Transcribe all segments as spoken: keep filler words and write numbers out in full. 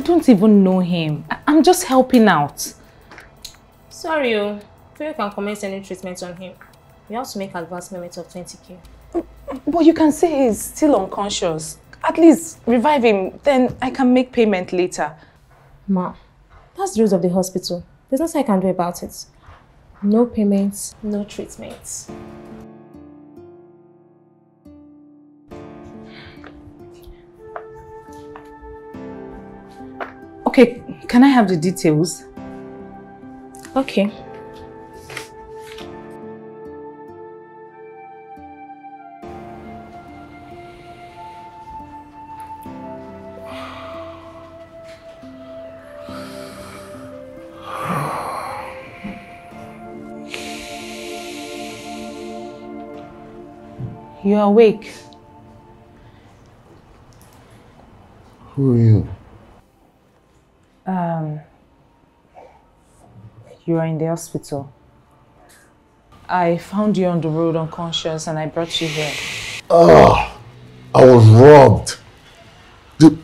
I don't even know him. I I'm just helping out. Sorry, you. Before you can commence any treatment on him, you have to make advance payment of twenty K. But you can say he's still unconscious. At least revive him, then I can make payment later. Ma, that's the rules of the hospital. There's nothing I can do about it. No payments, no treatments. Okay, can I have the details? Okay. You're awake. Who are you? Um, you are in the hospital. I found you on the road unconscious and I brought you here. Oh, I was robbed. The...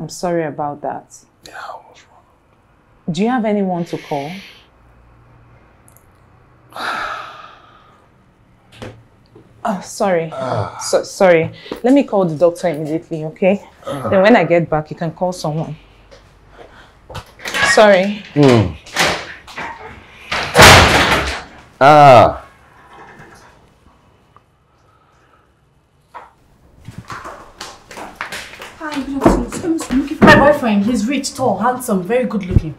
I'm sorry about that. Yeah, I was robbed. Do you have anyone to call? Oh, sorry. Uh, so, sorry. Let me call the doctor immediately, okay? Uh, then when I get back, you can call someone. Sorry. Mm. Ah. Hi, good afternoon. My boyfriend, he's rich, tall, handsome, very good looking.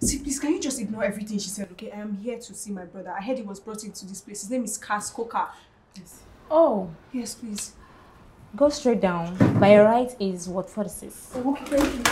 See, please, can you just ignore everything she said, okay? I am here to see my brother. I heard he was brought into this place. His name is Kaskoka. Yes. Oh. Yes, please. Go straight down. By right is what first is. Oh, okay, thank you.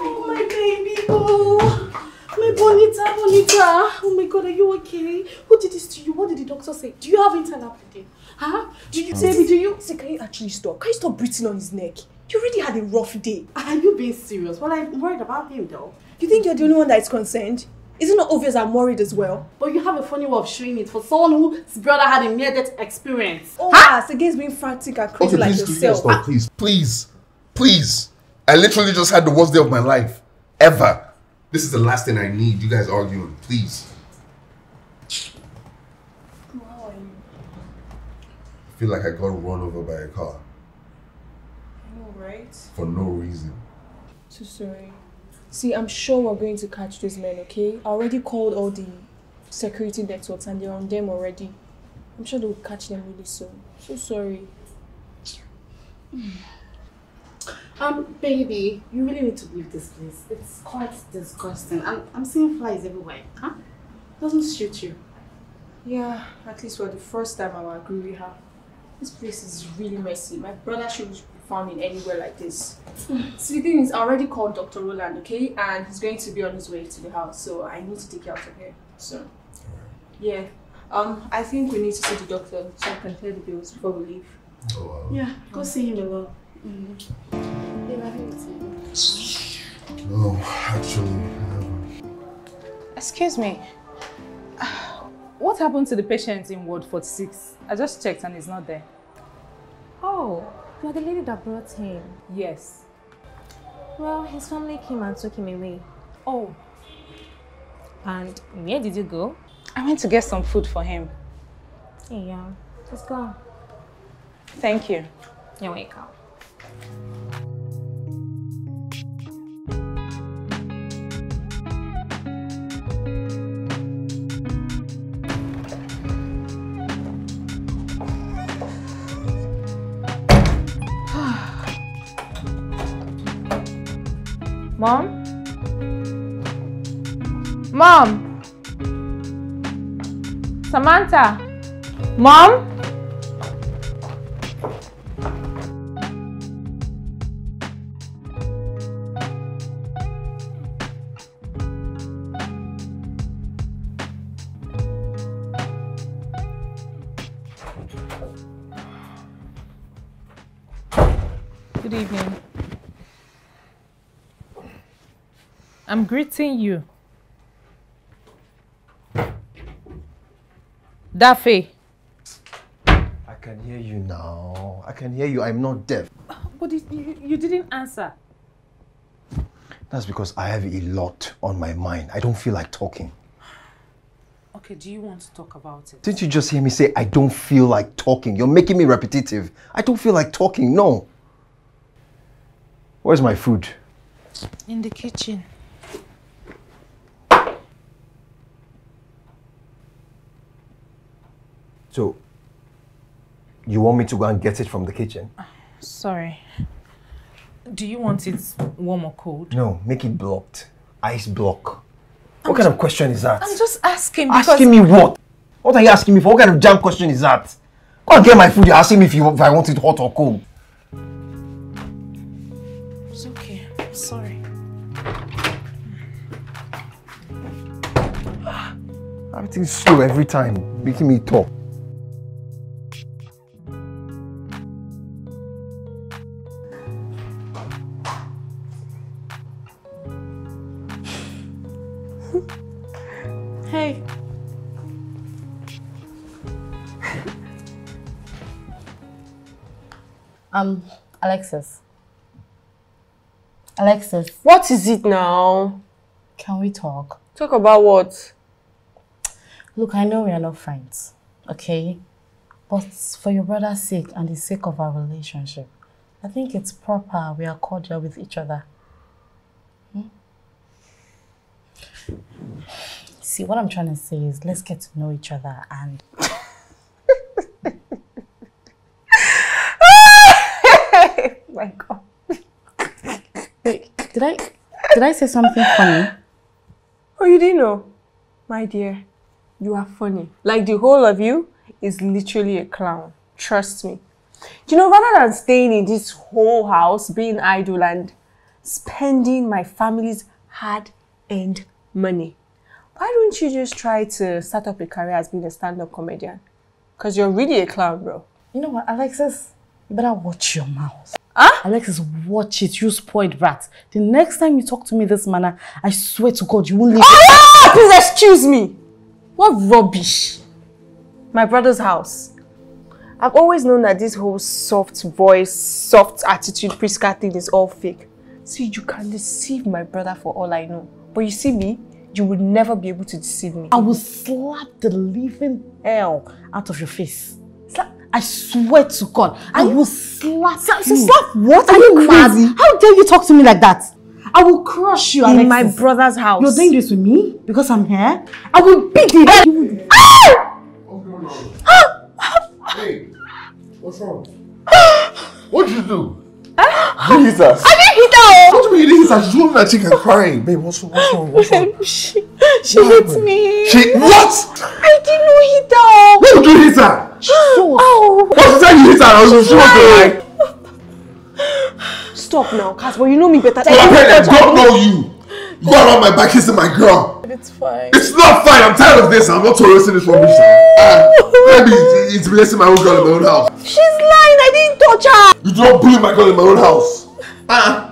Oh, my baby. Oh, my bonita, bonita. Oh, my God, are you okay? Who did this to you? What did the doctor say? Do you have internal bleeding? Huh? Do you, baby, do you? Say, can you actually stop? Can you stop breathing on his neck? You already had a rough day. Are you being serious? Well, I'm worried about you, though. You think you're the only one that is concerned? Is it not obvious I'm worried as well? But you have a funny way of showing it for someone whose brother had a near-death experience. Oh, ah, so against being frantic and crazy okay, like yourself. Please, please, please, please. I literally just had the worst day of my life. Ever. This is the last thing I need. You guys arguing. Please. How are you? I feel like I got run over by a car. Right? For no reason. So sorry. See, I'm sure we're going to catch these men, okay? I already called all the security networks and they're on them already. I'm sure they'll catch them really soon. So sorry. Um, baby, you really need to leave this place. It's quite disgusting. I'm, I'm seeing flies everywhere, huh? Doesn't suit you. Yeah, at least for the first time I will agree with her. This place is really messy. My brother should found in anywhere like this. So the thing is, I already called Doctor Roland, okay? And he's going to be on his way to the house, so I need to take you out of here. So, yeah. Um, I think we need to see the doctor so I can clear the bills before we leave. Oh, wow. Yeah, go oh. see him a lot. Mm. No, actually, um... Excuse me. What happened to the patient in Ward forty-six? I just checked and he's not there. Oh. You are the lady that brought him? Yes. Well, his family came and took him away. Oh. And where did you go? I went to get some food for him. Yeah, let's go. Thank you. You're welcome. Mom? Mom? Samantha? Mom? Good evening. I'm greeting you. Dafe. I can hear you now. I can hear you. I'm not deaf. But it, you, you didn't answer. That's because I have a lot on my mind. I don't feel like talking. Okay, do you want to talk about it? Didn't you just hear me say, I don't feel like talking? You're making me repetitive. I don't feel like talking, no. Where's my food? In the kitchen. So, you want me to go and get it from the kitchen? Sorry. Do you want it warm or cold? No, make it blocked. Ice block. What I'm kind of question is that? I'm just asking because... Asking me what? What are you asking me for? What kind of jam question is that? Go and get my food. You're asking me if, you, if I want it hot or cold. It's okay. I'm sorry. Everything's slow every time. Making me talk. Hey. um, Alexis. Alexis. What is it now? Can we talk? Talk about what? Look, I know we are not friends, okay? But for your brother's sake and the sake of our relationship, I think it's proper we are cordial with each other. Hmm? See, what I'm trying to say is, let's get to know each other and... My God. Wait, did I, did I say something funny? Oh, you didn't know? My dear, you are funny. Like, the whole of you is literally a clown. Trust me. You know, rather than staying in this whole house, being idle and spending my family's hard-earned money, why don't you just try to start up a career as being a stand-up comedian? Because you're really a clown, bro. You know what, Alexis? You better watch your mouth. Huh? Alexis, watch it, you spoiled rat. The next time you talk to me this manner, I swear to God, you won't leave. Oh, no! Please excuse me! What rubbish! My brother's house. I've always known that this whole soft voice, soft attitude, Prisca thing is all fake. See, you can deceive my brother for all I know. But you see me? You would never be able to deceive me. I will slap the living hell out of your face. Slap? I swear to God, I, I will slap Slap, you. slap what? Are, Are you crazy? crazy? How dare you talk to me like that? I will crush you, in Alexis. My brother's house. You're doing this with me? Because I'm here? I will beat the hell. You would... Ah! Hey, what's wrong? What did you do? Huh? You hit us. I didn't hit her. What do you mean you didn't hit her? She's holding her cheek and crying. Babe, what's wrong? What's wrong? What's wrong? She, she hit me. She, what? I didn't hit her. What did you hit her? So, oh. What did you hit her? I was like, stop now, Casper. You know me better. Well, I don't know you. You go around my back kissing my girl. It's fine. It's not fine. I'm tired of this. I'm not tolerating this rubbish. Maybe it's blessing my own girl in my own house. She's lying. I didn't touch her. You do not bully my girl in my own house. Uh,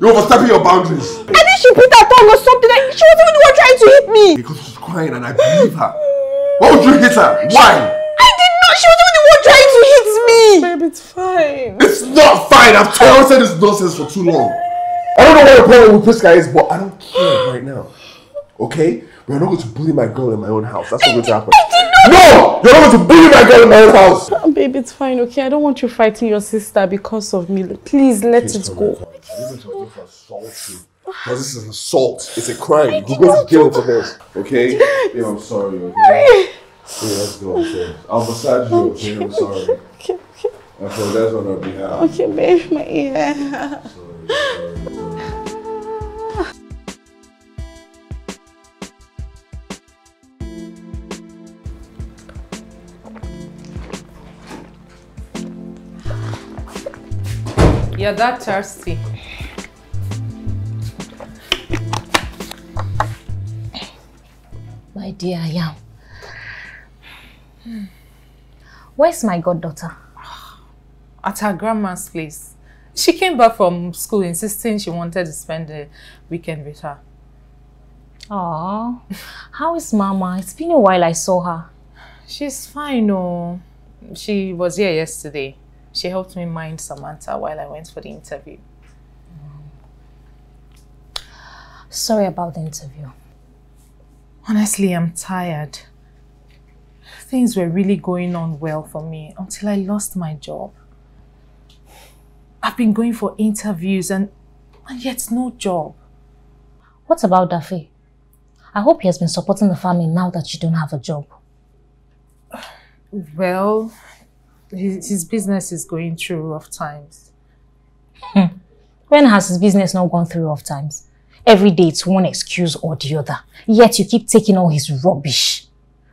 you're overstepping your boundaries. I think she put her tongue or something. Like, she was even the one trying to hit me. Because she's crying and I believe her. Why would you hit her? Why? I did not. She was even the one trying to hit me. Babe, it's fine. It's not fine. I've tolerated this nonsense for too long. I don't know what the problem with Prisca is, but I don't care right now. Okay? We're not going to bully my girl in my own house. That's what's going to happen. I did not! No! You're not going to bully my girl in my own house! Oh, babe, it's fine, okay? I don't want you fighting your sister because of me. Please, let Please, it go. Because this is an assault. It's a crime. You go to jail for this. Okay? Yeah, I'm sorry, okay? Yeah, let's go. Okay. I'll massage you, okay? I'm sorry. Okay, okay. And so that's on our behalf. Okay, babe, my ear. Sorry, sorry. You're that thirsty. My dear, I am. Hmm. Where's my goddaughter? At her grandma's place. She came back from school insisting she wanted to spend the weekend with her. Aww. How is Mama? It's been a while I saw her. She's fine, oh. she was here yesterday. She helped me mind Samantha while I went for the interview. Mm. Sorry about the interview. Honestly, I'm tired. Things were really going on well for me until I lost my job. I've been going for interviews and, and yet no job. What about Dafe? I hope he has been supporting the family now that you don't have a job. Well, his, his business is going through rough times. Hmm. When has his business not gone through rough times? Every day it's one excuse or the other. Yet you keep taking all his rubbish.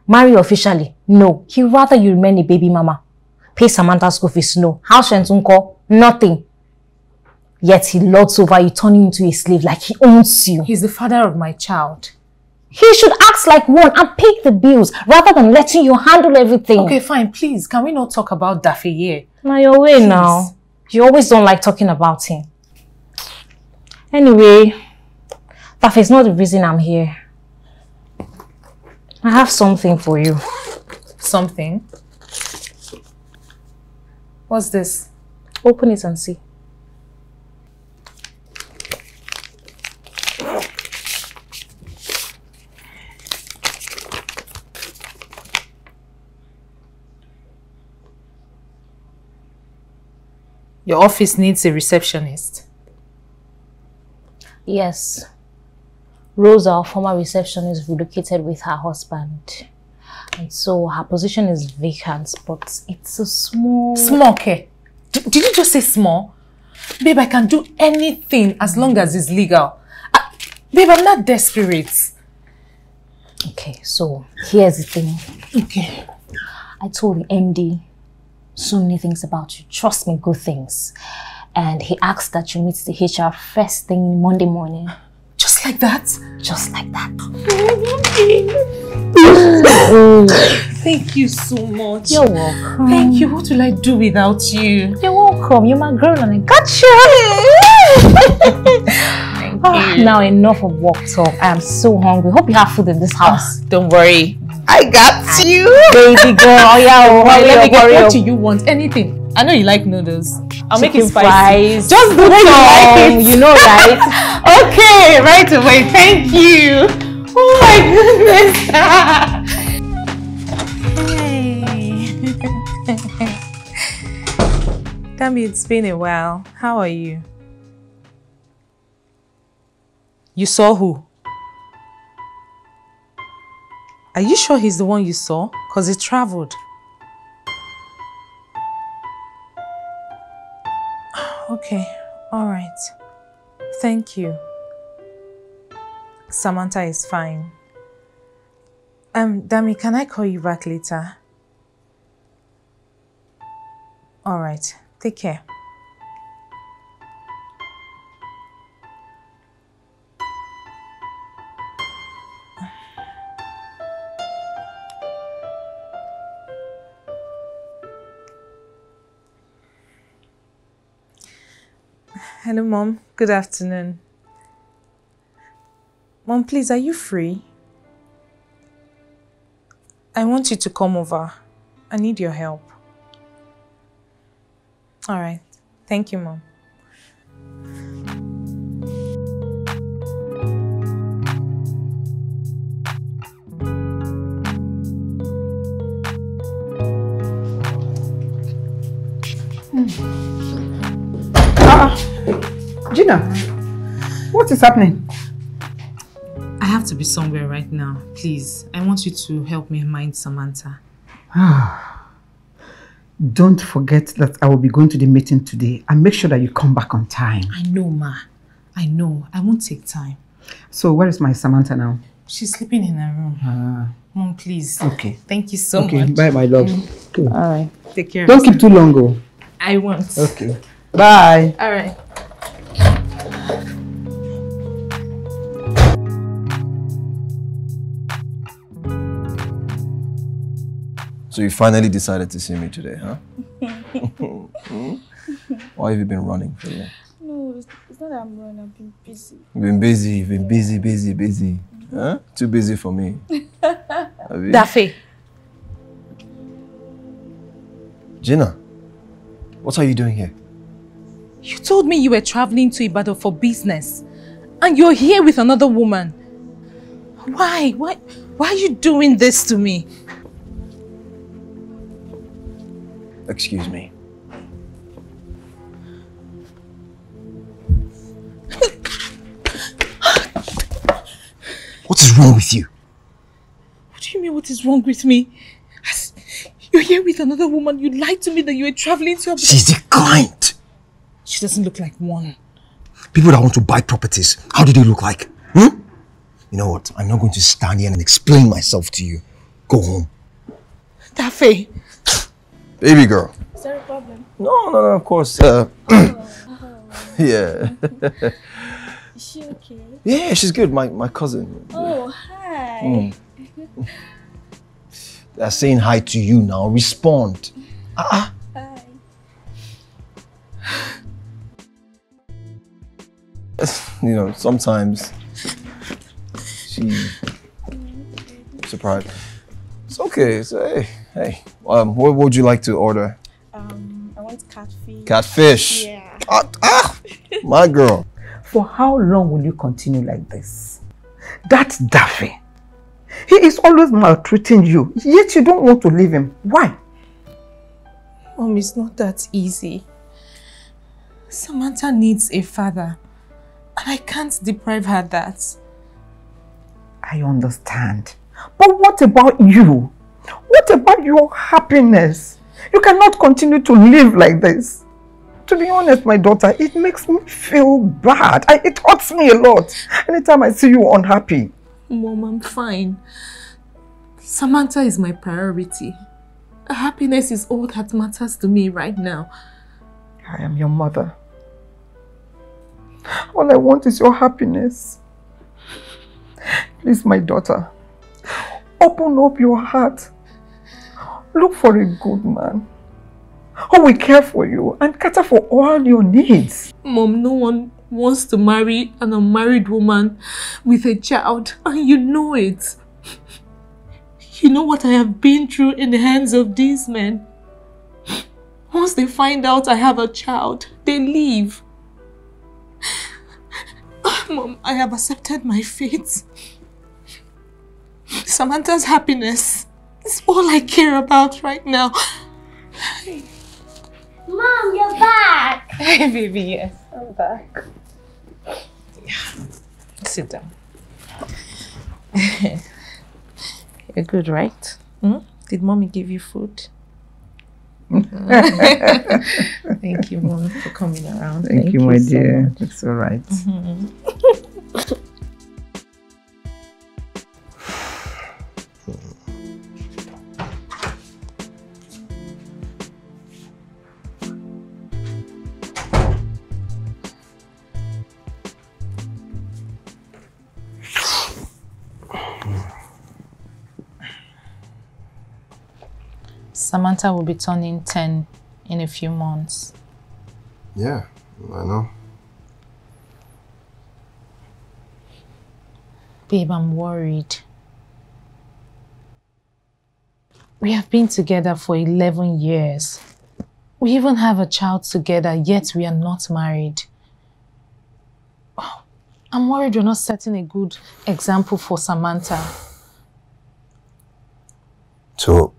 Marry officially? No. He'd rather you remain a baby mama. Pay Samantha's school fees? No. House rent? Nothing. Yet he lords over you, turning into a slave like he owns you. He's the father of my child. He should act like one and pay the bills rather than letting you handle everything. Okay, fine. Please, can we not talk about Dafe here? Now your way please. Now. You always don't like talking about him. Anyway, Dafe is not the reason I'm here. I have something for you. Something? What's this? Open it and see. Your office needs a receptionist. Yes. Rosa, our former receptionist, relocated with her husband. And so her position is vacant, but it's a small... Small, okay. D did you just say small? Babe, I can do anything as long as it's legal. I, babe, I'm not desperate. Okay, so here's the thing. Okay. I told the M D so many things about you. Trust me, good things. And he asked that you meet the H R first thing Monday morning. Just like that? Just like that. Thank you so much. You're welcome. Thank you. What will I do without you? You're welcome. You're my girl and I got you. Thank you. Oh, now enough of walk talk. I am so hungry. Hope you have food in this house. Oh, don't worry. I got I, you. Baby girl. Oh yeah. Oh, well, let me get what up. Do you want? Anything. I know you like noodles. I'll Chicken make it spicy. Fries. Just the way you like it. You know, right? Okay, right away. Thank you. Oh my goodness. Hey. Tammy, it's been a while. How are you? You saw who? Are you sure he's the one you saw? Because he traveled. Okay, all right. Thank you. Samantha is fine. Um, Dami, can I call you back later? All right, take care. Hello, Mom. Good afternoon. Mom, please, are you free? I want you to come over. I need your help. All right. Thank you, Mom. Gina, what is happening? I have to be somewhere right now, please. I want you to help me mind Samantha. Don't forget that I will be going to the meeting today and make sure that you come back on time. I know, Ma. I know. I won't take time. So where is my Samantha now? She's sleeping in her room. Ah. Mom, please. Okay. Thank you so okay, much. Okay, bye, my love. Okay. All right. Take care. Don't keep too long, though. I won't. Okay. Bye. All right. So you finally decided to see me today, huh? Hmm? Why have you been running for me? No, it's not that I'm running, I've been busy. You've been busy, you've been busy, busy, busy. Mm-hmm. Huh? Too busy for me. Dafe. Gina, what are you doing here? You told me you were traveling to Ibadan for business, and you're here with another woman. Why? Why? Why are you doing this to me? Excuse me. What is wrong with you? What do you mean, what is wrong with me? You're here with another woman. You lied to me that you were traveling to your... She's a client. She doesn't look like one. People that want to buy properties, how do they look like? Hmm? You know what? I'm not going to stand here and explain myself to you. Go home. Dafe. Baby girl. Is there a problem? No, no, no, of course. Uh, oh, oh. Yeah. Is she okay? Yeah, she's good. My, my cousin. Oh, hi. Mm. They're saying hi to you now. Respond. Ah. Uh -uh. Hi. You know, sometimes she's surprised. It's okay. So hey, hey. Um, what would you like to order? Um, I want catfish. Catfish. Yeah. Ah, ah. My girl. For how long will you continue like this? That's Dafe. He is always maltreating you, yet you don't want to leave him. Why? Mom, it's not that easy. Samantha needs a father, and I can't deprive her that. I understand. But what about you? What about your happiness? You cannot continue to live like this. To be honest, my daughter, it makes me feel bad. I, it hurts me a lot. Anytime I see you unhappy. Mom, I'm fine. Samantha is my priority. Her happiness is all that matters to me right now. I am your mother. All I want is your happiness. Please, my daughter, open up your heart. Look for a good man who will care for you and cater for all your needs. Mom, no one wants to marry an unmarried woman with a child, and you know it. You know what I have been through in the hands of these men. Once they find out I have a child, they leave. Mom, I have accepted my fate. Samantha's happiness is all I care about right now. Mom, you're back! Hey, baby, yes, I'm back. Yeah. Sit down. You're good, right? Hmm? Did mommy give you food? Thank you, mom, for coming around. Thank, Thank you, my you dear. So it's all right. Mm-hmm. Samantha will be turning ten in a few months. Yeah, I know. Babe, I'm worried. We have been together for eleven years. We even have a child together, yet we are not married. Oh, I'm worried you're not setting a good example for Samantha. So,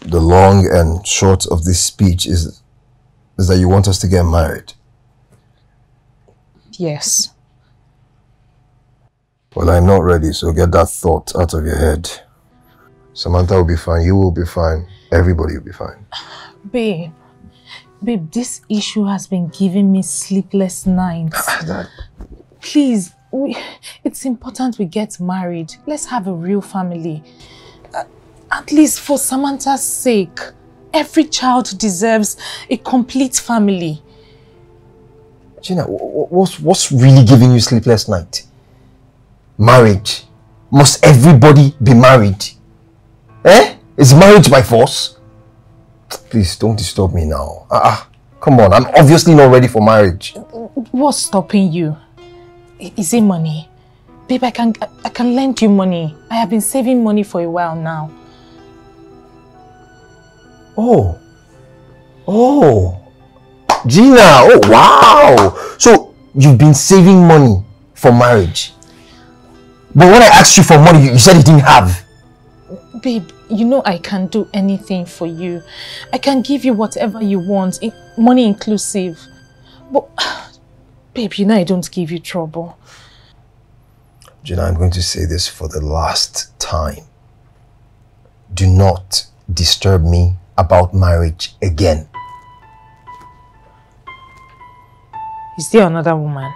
the long and short of this speech is, is that you want us to get married? Yes. Well, I'm not ready, so get that thought out of your head. Samantha will be fine, you will be fine, everybody will be fine. Babe, babe, this issue has been giving me sleepless nights. That... Please, we, it's important we get married. Let's have a real family. Uh, At least for Samantha's sake, every child deserves a complete family. Gina, what's, what's really giving you sleepless night? Marriage. Must everybody be married? Eh? Is marriage by force? Please, don't disturb me now. Ah, uh-uh. Come on, I'm obviously not ready for marriage. What's stopping you? Is it money? Babe, I can, I can lend you money. I have been saving money for a while now. Oh, Oh, Gina, oh wow. So you've been saving money for marriage. But when I asked you for money, you said you didn't have. Babe, you know I can do anything for you. I can give you whatever you want, money inclusive. But, babe, you know I don't give you trouble. Gina, I'm going to say this for the last time. Do not disturb me about marriage again. Is there another woman?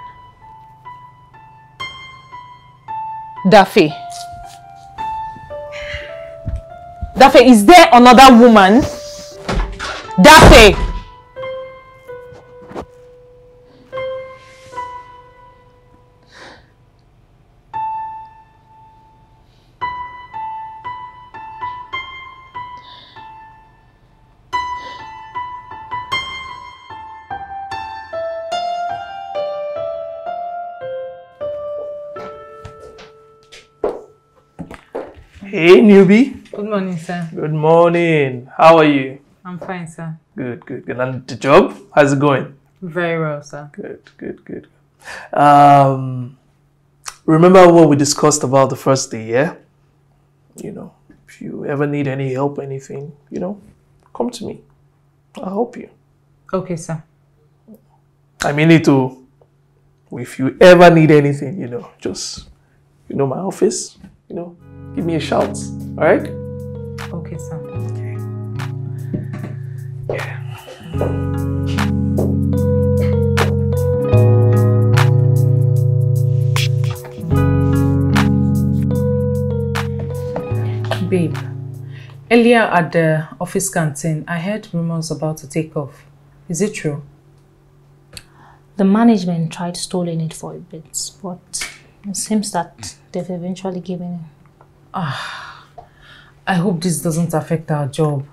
Dafe. Dafe, is there another woman? Dafe! Hey, newbie. Good morning, sir. Good morning. How are you? I'm fine, sir. Good, good, good. And the job? How's it going? Very well, sir. Good, good, good. Um, remember what we discussed about the first day, yeah? You know, if you ever need any help, anything, you know, come to me. I'll help you. Okay, sir. I mean it too. If you ever need anything, you know, just, you know, my office, you know. Give me a shout, all right? Okay, sir. Okay. Yeah. Babe, earlier at the office canteen, I heard rumors about a takeoff. Is it true? The management tried stalling it for a bit, but it seems that they've eventually given in. Ah, I hope this doesn't affect our job.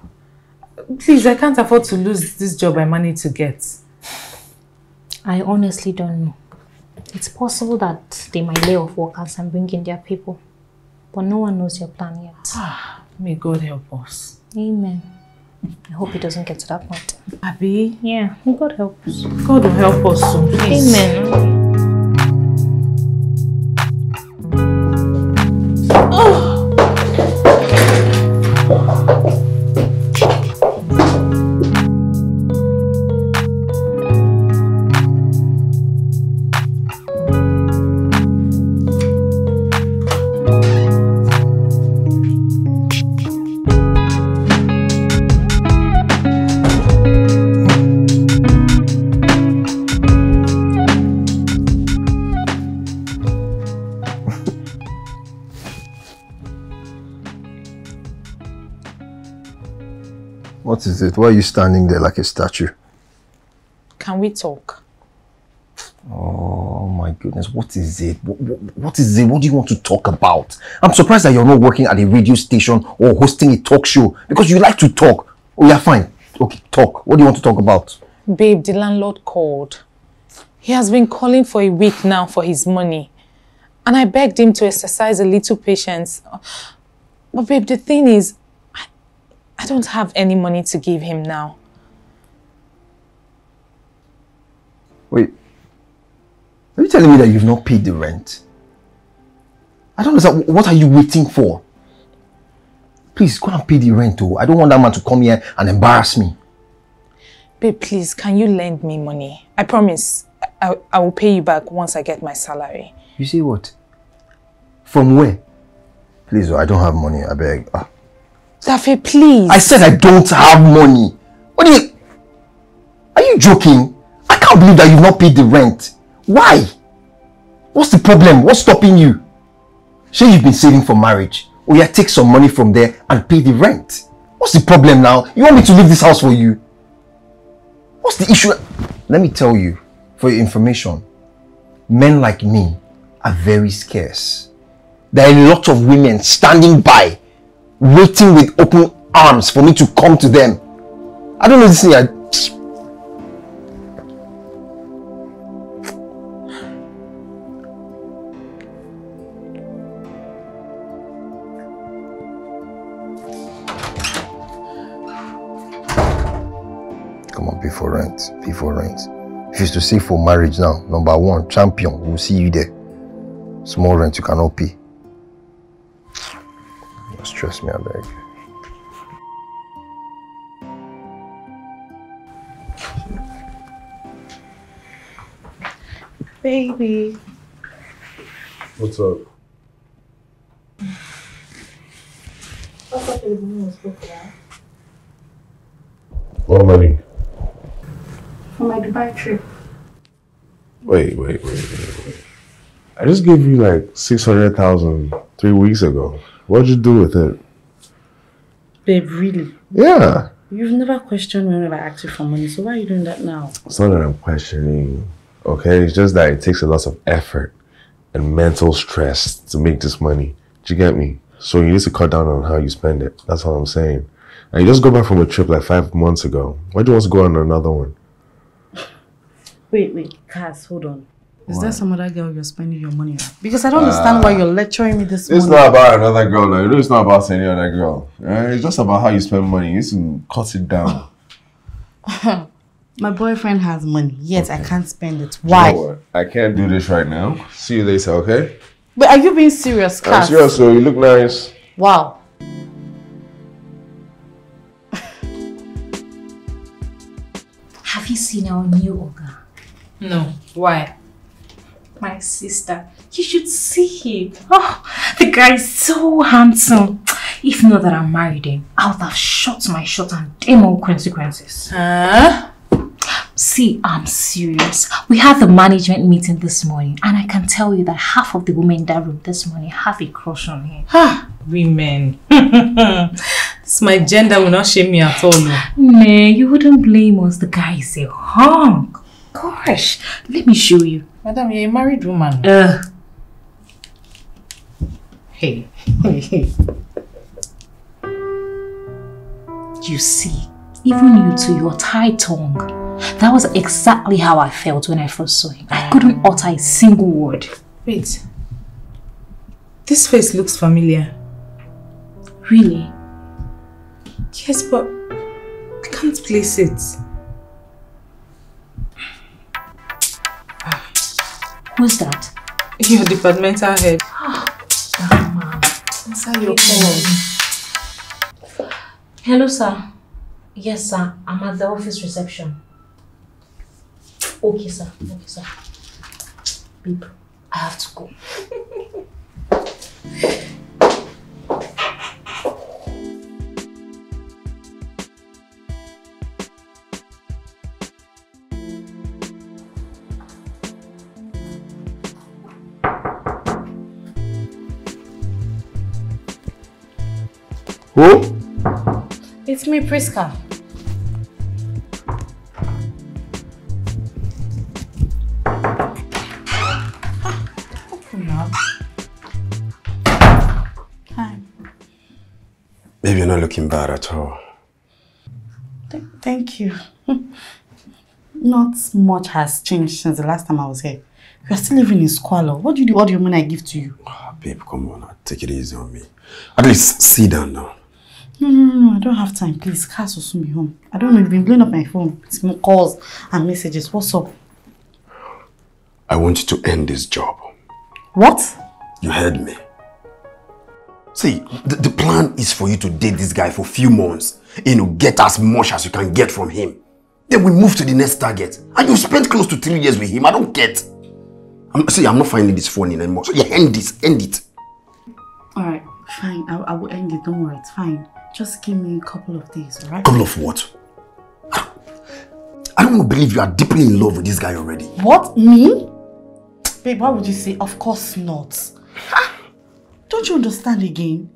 Please, I can't afford to lose this job I managed to get. I honestly don't know. It's possible that they might lay off workers and bring in their people. But no one knows your plan yet. Ah, may God help us. Amen. I hope it doesn't get to that point. Abby? Yeah, may God help us. God will help us soon, please. Amen. What is it? Why are you standing there like a statue? Can we talk? Oh my goodness, what is it? What, what, what is it? What do you want to talk about? I'm surprised that you're not working at a radio station or hosting a talk show because you like to talk. Oh yeah, fine. Okay, talk. What do you want to talk about? Babe, the landlord called. He has been calling for a week now for his money. And I begged him to exercise a little patience. But babe, the thing is, I don't have any money to give him now. Wait. Are you telling me that you've not paid the rent? I don't understand. What are you waiting for? Please, go and pay the rent, though. I don't want that man to come here and embarrass me. Babe, please, can you lend me money? I promise I, I will pay you back once I get my salary. You say what? From where? Please, oh, I don't have money. I beg. Ah. Dafe, please. I said I don't have money. What are you... Are you joking? I can't believe that you've not paid the rent. Why? What's the problem? What's stopping you? Sure, you've been saving for marriage. Oh yeah, take some money from there and pay the rent. What's the problem now? You want me to leave this house for you? What's the issue? Let me tell you, for your information, men like me are very scarce. There are a lot of women standing by waiting with open arms for me to come to them. I don't know this thing. I... Come on, pay for rent. Pay for rent. If it's to save for marriage now, number one, champion, we'll see you there. Small rent you cannot pay. Don't stress me, I beg. Baby. What's up? What's up, baby? You spoke about? What money? For my Dubai trip. Wait, wait, wait, wait, wait. I just gave you like six hundred thousand three weeks ago. What'd you do with it? Babe, really? Yeah. You've never questioned me whenever I asked you for money, so why are you doing that now? It's not that I'm questioning you. Okay, it's just that it takes a lot of effort and mental stress to make this money. Do you get me? So you need to cut down on how you spend it. That's all I'm saying. And you just go back from a trip like five months ago. Why do you want to go on another one? Wait, wait, Cass, hold on. Is what? There some other girl you're spending your money on? Because I don't uh, understand why you're lecturing me this morning. It's not about another girl, though. You know, it's not about any other girl. Right? It's just about how you spend money. You need to cut it down. My boyfriend has money, yet okay. I can't spend it. Why? You know, I can't do this right now. See you later, okay? But are you being serious, Cass? I'm serious, so you look nice. Wow. Have you seen our new Oga? No. Why? My sister. You should see him. Oh, the guy is so handsome. If not that I married him, I would have shot my shot and damn all consequences. Huh? See, I'm serious. We had the management meeting this morning and I can tell you that half of the women in that room this morning have a crush on him. Ah, women. This my gender will not shame me at all. Nah, you wouldn't blame us. The guy is a hunk. Gosh, let me show you. Madam, you're a married woman. Uh, hey. You see, even you two, your Thai tongue. That was exactly how I felt when I first saw him. I couldn't utter a single word. Wait. This face looks familiar. Really? Yes, but I can't place it. Who's that? Your departmental head. Oh, damn, ma'am. Answer your phone. Hello, sir. Yes, sir. I'm at the office reception. Okay, sir. Okay, sir. Babe, I have to go. Who? It's me, Prisca. Baby, you're not looking bad at all. Th thank you. Not much has changed since the last time I was here. You're still living in squalor. What do you do? What do you mean I give to you? Oh, babe, come on. Take it easy on me. At least sit down now. No, no, no, no. I don't have time. Please, Cass will soon be home. I don't know. You've been blowing up my phone. It's more calls and messages. What's up? I want you to end this job. What? You heard me. See, the, the plan is for you to date this guy for a few months. You know, get as much as you can get from him. Then we move to the next target. And you spent close to three years with him. I don't get. I'm, see, I'm not finding this funny anymore. So yeah, end this. End it. Alright, fine. I, I will end it. Don't worry. It's fine. Just give me a couple of days, alright? Couple of what? I don't believe you are deeply in love with this guy already. What? Me? Babe, why would you say, of course not? Don't you understand again?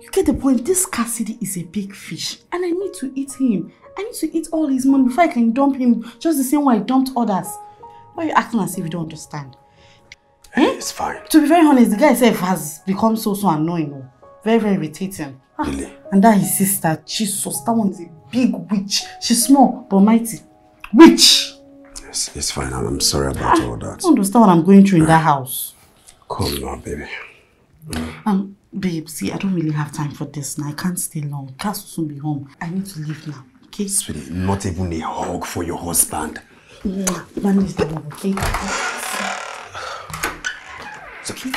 You get the point. This Cassidy is a big fish and I need to eat him. I need to eat all his money before I can dump him just the same way I dumped others. Why are you acting as if you don't understand? Hey, eh? It's fine. To be very honest, the guy itself has become so, so annoying. Very, very irritating. Really? And that his sister, Jesus, that one's a big witch. She's small, but mighty. Witch! Yes, it's fine. I'm sorry about I all that. I don't understand what I'm going through in that house. Come on, baby. Mm. Um, babe, see, I don't really have time for this now. I can't stay long. Cass will soon be home. I need to leave now. okay? Sweetie, not even a hug for your husband. Yeah, one is the one, okay? It's okay.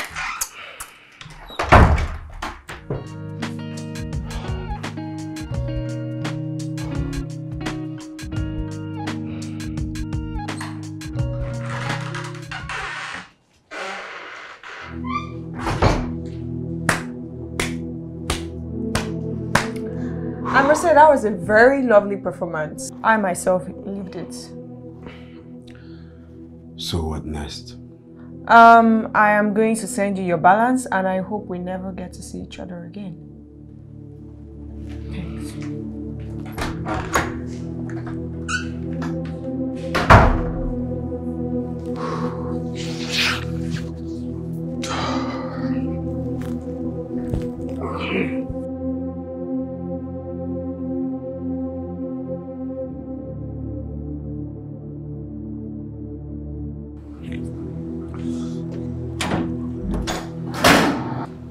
That was a very lovely performance. I myself lived it. So what next? Um, I am going to send you your balance and I hope we never get to see each other again. Thanks.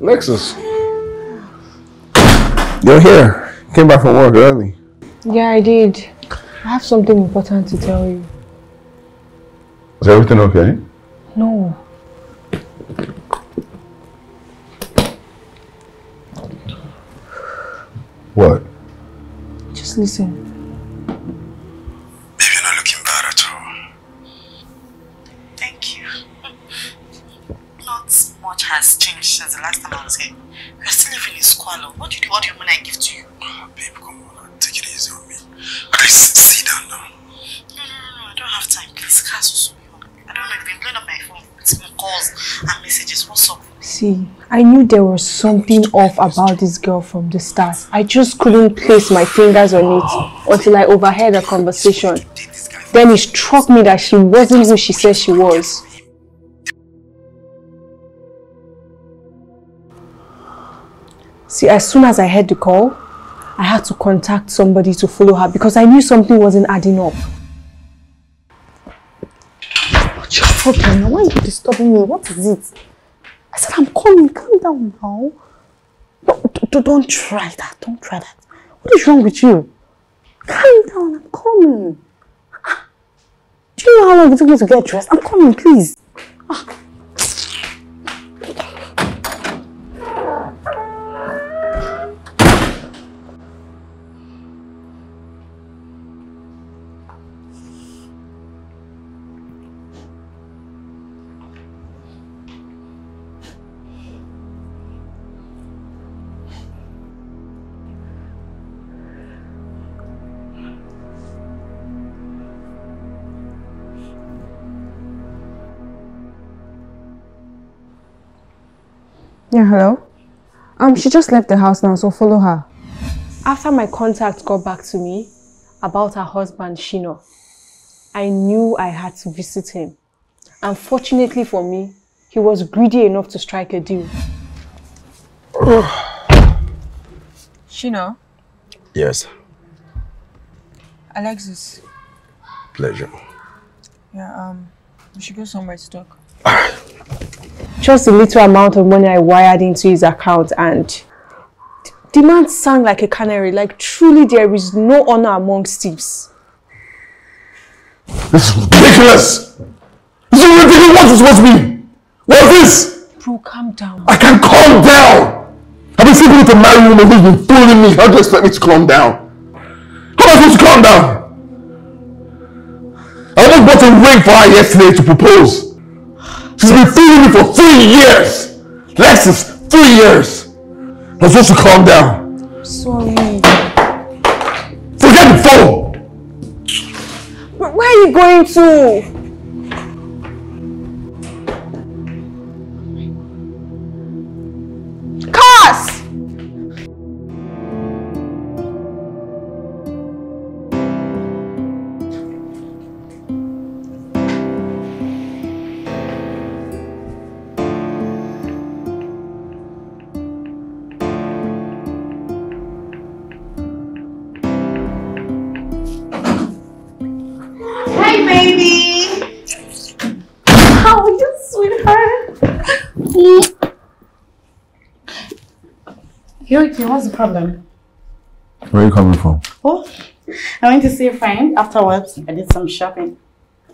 Alexis, you're here. Came back from work early. Yeah, I did. I have something important to tell you. Is everything okay? No. What? Just listen. Baby, you're not looking bad at all. Thank you. Not much has changed since the last time I was here. We're still living in squalor. What do you what do you mean I give to you? Oh, babe, come on. Take it easy on me. Please, sit down now. No, no, no, no. I don't have time. Please, Kaskoka. I don't know. You've been blowing up my phone. It's more calls and messages. What's up? See, I knew there was something off about this girl from the start. I just couldn't place my fingers on it until I overheard a conversation. Then it struck me that she wasn't who she said she was. See, as soon as I heard the call, I had to contact somebody to follow her because I knew something wasn't adding up. Okay, now why are you disturbing me? What is it? I said, I'm coming. Calm down now. Don't, don't try that. Don't try that. What is wrong with you? Calm down. I'm coming. Do you know how long it took me to get dressed? I'm coming, please. Yeah, hello? Um, she just left the house now, so follow her. After my contact got back to me about her husband, Shino, I knew I had to visit him. Unfortunately for me, he was greedy enough to strike a deal. Shino? Yes? Alexis? Pleasure. Yeah, um, we should go somewhere to talk. Just the little amount of money I wired into his account, and the man sang like a canary. Like, truly, there is no honor amongst thieves. This is ridiculous! This is ridiculous! What is supposed to be? What is this? Bro, calm down. I can't calm down! I've been sleeping with a married woman who's been fooling me. How do you expect me to calm down? How am I supposed to calm down? I just bought a ring for her yesterday to propose. She's been feeding me for three years! Alexis, three years! I'm supposed to calm down. I'm sorry. Forget the phone! But where are you going to? What's the problem? Where are you coming from? Oh, I went to see a friend afterwards. I did some shopping.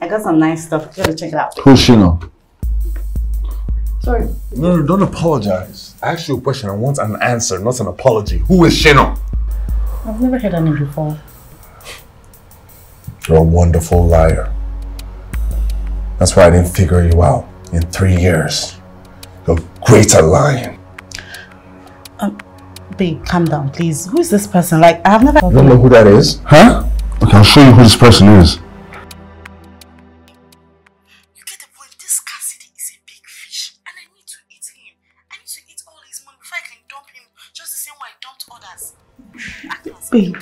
I got some nice stuff. You gotta check it out. Who's Shino? Sorry. No, no, don't apologize. I asked you a question. I want an answer, not an apology. Who is Shino? I've never heard that name before. You're a wonderful liar. That's why I didn't figure you out in three years. You're great at lying. Um, babe, calm down, please. Who is this person? Like, I've never... You don't know who that is? Huh? Okay, I'll show you who this person is. Babe,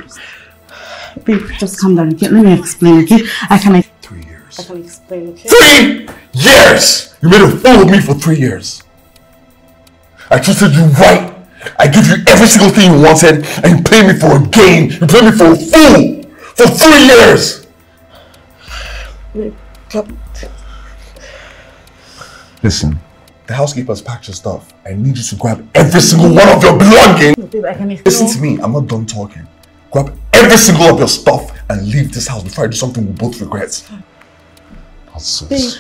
babe, just calm down, okay? Let me explain, okay? I can... Three years. I can explain, okay? Three years! You made a fool of me for three years. I treated you right. I gave you every single thing you wanted, and you played me for a game. You played me for a fool for three years. Babe, come. Listen, the housekeeper's packed your stuff. I need you to grab every single one of your belongings. No, babe, I can explain. Listen to me. I'm not done talking. Grab every single of your stuff and leave this house before I do something we both regret. Nonsense.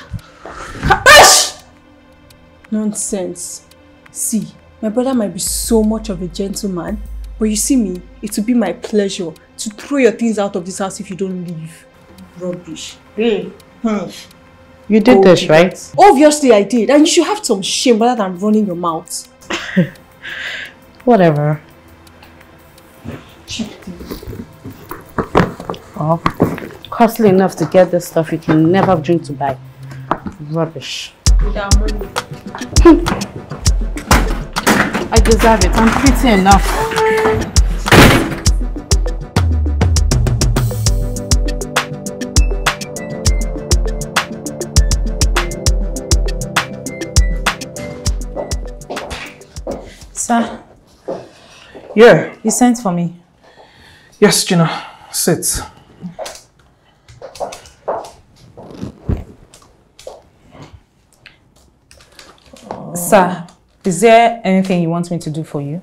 Nonsense. See, my brother might be so much of a gentleman, but you see me, it would be my pleasure to throw your things out of this house if you don't leave. Rubbish. Hey. Hmm. You did okay. This, right? Obviously I did, and you should have some shame rather than running your mouth. Whatever. Oh, costly enough to get this stuff you can never have drink to buy. Rubbish. Yeah, money. I deserve it. I'm pretty enough. Sir, yeah. You sent for me. Yes, Gina. Sit. Oh. Sir, is there anything you want me to do for you?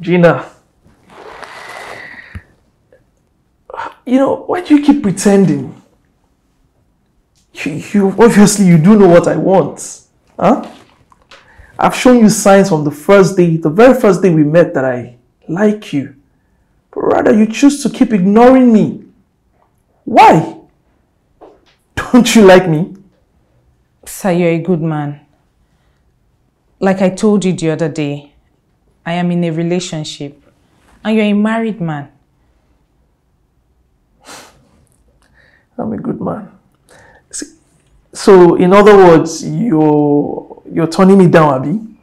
Gina. You know, why do you keep pretending? You, you obviously, you do know what I want. Huh? I've shown you signs from the first day, the very first day we met, that I like you, but rather you choose to keep ignoring me. Why? Don't you like me? Sir, you're a good man. Like I told you the other day, I am in a relationship and you're a married man. I'm a good man. So in other words, you're, you're turning me down, Abby?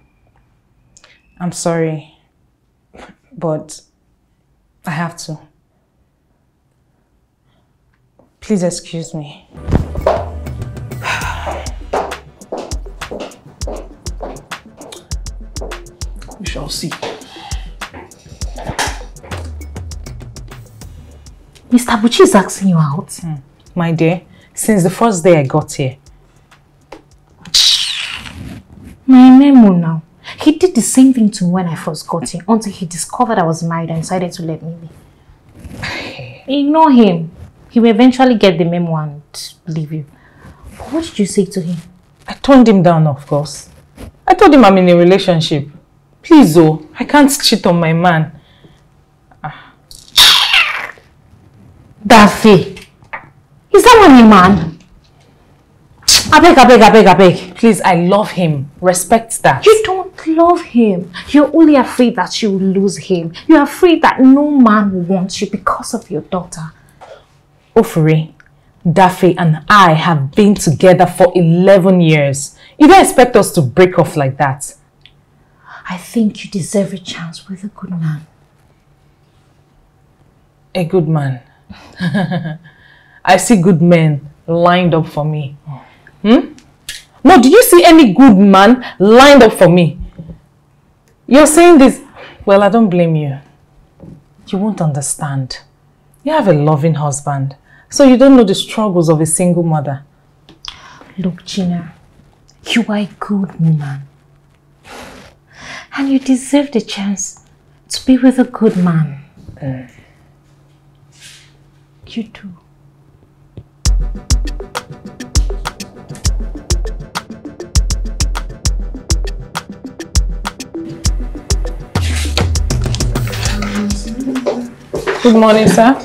I'm sorry. But I have to. Please excuse me. We shall see. Mister Buchi is asking you out. Mm. My dear, since the first day I got here. My memo now. He did the same thing to me when I first got here, until he discovered I was married and decided to let me be. Ignore him. He will eventually get the memo and leave you. But what did you say to him? I turned him down, of course. I told him I'm in a relationship. Please, oh, I can't cheat on my man. Ah. Dafe, is that one your man? I beg, I beg, I beg, I beg. Please, I love him. Respect that. You don't love him. You're only afraid that you will lose him. You're afraid that no man will want you because of your daughter. Ofure, Dafe and I have been together for eleven years. You don't expect us to break off like that. I think you deserve a chance with a good man. A good man. I see good men lined up for me. Hmm? No, do you see any good man lined up for me? You're saying this... Well, I don't blame you. You won't understand. You have a loving husband, so you don't know the struggles of a single mother. Look, Gina, you are a good woman. And you deserve the chance to be with a good man. uh, Q two. Good morning, sir.